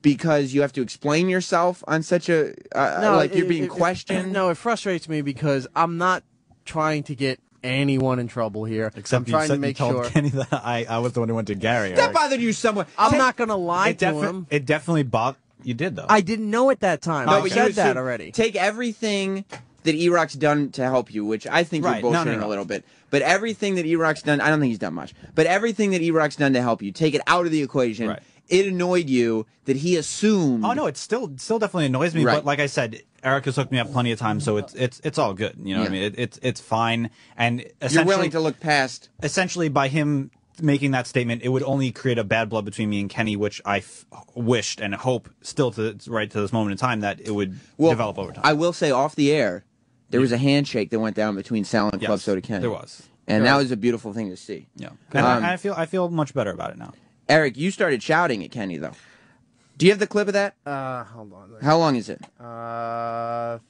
because you have to explain yourself on such a... Uh, no, like it, you're being it, questioned? It, no, it frustrates me because I'm not trying to get anyone in trouble here. Except I'm trying to make sure Kenny that I, I was the one who went to Gary. That Eric. bothered you somewhat. I'm hey, not going to lie to him. It definitely bothered... You did, though. I didn't know at that time. No, I but said you that already. Take everything that E-Rock's done to help you, which I think right. you're bullshitting no, no, no. a little bit. But everything that E-Rock's done... I don't think he's done much. But everything that E-Rock's done to help you, take it out of the equation. Right. It annoyed you that he assumed... Oh, no, it still still definitely annoys me. Right. But like I said... Eric has hooked me up plenty of times, so it's it's it's all good. You know, yeah. what I mean, it, it's it's fine. And you're willing to look past. Essentially, by him making that statement, it would only create a bad blood between me and Kenny, which I f wished and hope still to right to this moment in time that it would well, develop over time. I will say, off the air, there yeah. was a handshake that went down between Sal and yes, Club Soda Kenny. There was, and there that was. was a beautiful thing to see. Yeah, and um, I, I feel I feel much better about it now. Eric, you started shouting at Kenny though. Do you have the clip of that? Uh, hold on. How long is it? Uh,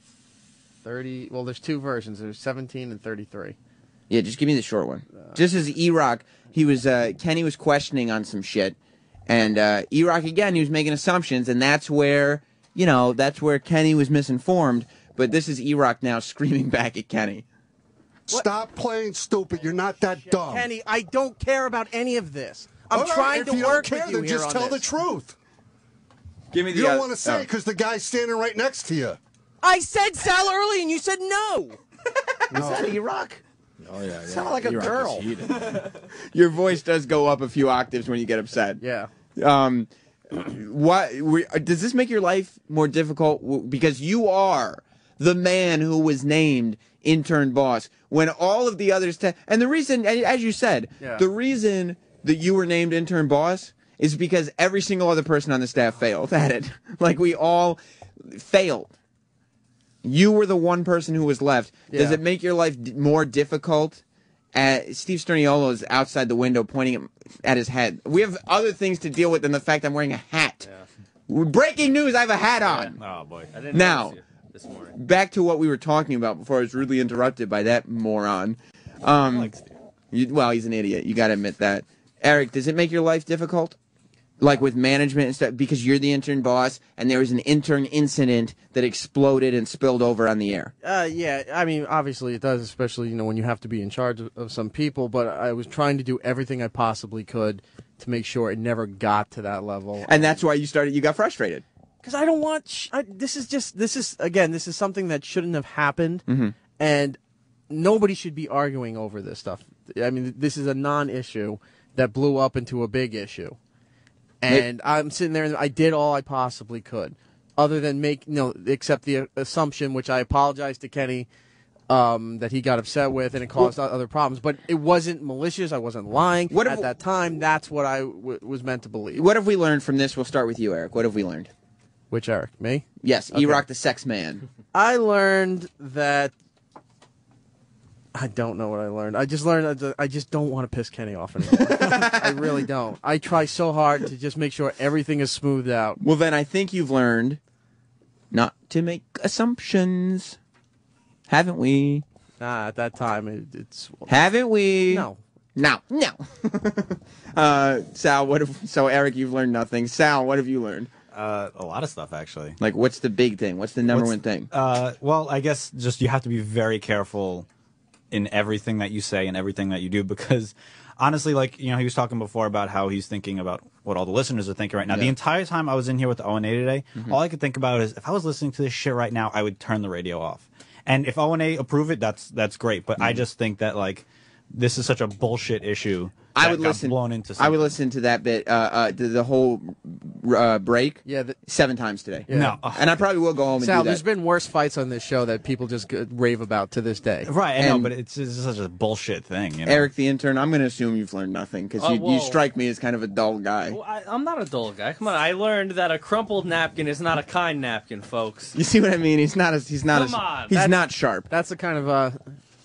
thirty. Well, there's two versions. There's seventeen and thirty-three. Yeah, just give me the short one. Uh, this is E-Rock. He was uh, Kenny was questioning on some shit, and uh, E-Rock again. He was making assumptions, and that's where you know that's where Kenny was misinformed. But this is E-Rock now screaming back at Kenny. What? Stop playing stupid. You're not that shit. dumb, Kenny. I don't care about any of this. I'm All trying right, to work care, with you here on this. If you don't care, then just tell the truth. Give me the you don't want to say because oh. the guy's standing right next to you. I said Sal early, and you said no. no. Is that E-Rock? Oh, yeah, yeah. Sound like a girl. Your voice does go up a few octaves when you get upset. Yeah. Um, what, we, does this make your life more difficult? Because you are the man who was named intern boss when all of the others... And the reason, as you said, yeah. the reason that you were named intern boss... is because every single other person on the staff failed at it. Like, we all failed. You were the one person who was left. Yeah. Does it make your life d more difficult? Uh, Steve Sterniolo is outside the window pointing at his head. We have other things to deal with than the fact I'm wearing a hat. Yeah. Breaking news, I have a hat on. Yeah. Oh, boy. I didn't now, this morning. Back to what we were talking about before I was rudely interrupted by that moron. Um, I like Steve. You, well, he's an idiot. You got to admit that. Eric, does it make your life difficult? Like with management and stuff, because you're the intern boss, and there was an intern incident that exploded and spilled over on the air. Uh, yeah, I mean, obviously it does, especially you know when you have to be in charge of, of some people. But I was trying to do everything I possibly could to make sure it never got to that level. And that's why you started. You got frustrated because I don't want. Sh I, this is just. This is again. This is something that shouldn't have happened, mm-hmm. and nobody should be arguing over this stuff. I mean, this is a non-issue that blew up into a big issue. And I'm sitting there, and I did all I possibly could, other than make, you know, except the assumption, which I apologize to Kenny, um, that he got upset with, and it caused well, other problems. But it wasn't malicious. I wasn't lying. What At that time, that's what I w was meant to believe. What have we learned from this? We'll start with you, Eric. What have we learned? Which Eric? Me? Yes, okay. E-Rock the sex man. I learned that I don't know what I learned. I just learned I just don't want to piss Kenny off anymore. I really don't. I try so hard to just make sure everything is smoothed out. Well, then I think you've learned not to make assumptions. Haven't we? Nah, at that time, it, it's... Haven't we? No. No. No. uh, Sal, what have... So, Eric, you've learned nothing. Sal, what have you learned? Uh, a lot of stuff, actually. Like, what's the big thing? What's the number what's, one thing? Uh, well, I guess just you have to be very careful in everything that you say and everything that you do, because honestly, like, you know, he was talking before about how he's thinking about what all the listeners are thinking right now. Yeah. The entire time I was in here with the O and A today, mm-hmm. all I could think about is if I was listening to this shit right now, I would turn the radio off. And if O and A approve it, that's that's great. But mm-hmm. I just think that, like, this is such a bullshit issue. That I would got listen. Blown into something. I would listen to that bit, uh, uh, the, the whole uh, break, yeah, the, seven times today. Yeah. No, oh. and I probably will go home. Sal, and do that. There's been worse fights on this show that people just rave about to this day. Right, and, I know, but it's, it's such a bullshit thing. You know? Eric, the intern, I'm going to assume you've learned nothing because uh, you, you strike me as kind of a dull guy. Well, I, I'm not a dull guy. Come on, I learned that a crumpled napkin is not a kind napkin, folks. You see what I mean? He's not as he's not Come as on, he's not sharp. That's the kind of. Uh,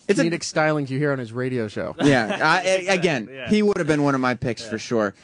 It's comedic a, stylings you hear on his radio show. Yeah, I, I, again, yeah. he would have been one of my picks yeah. for sure.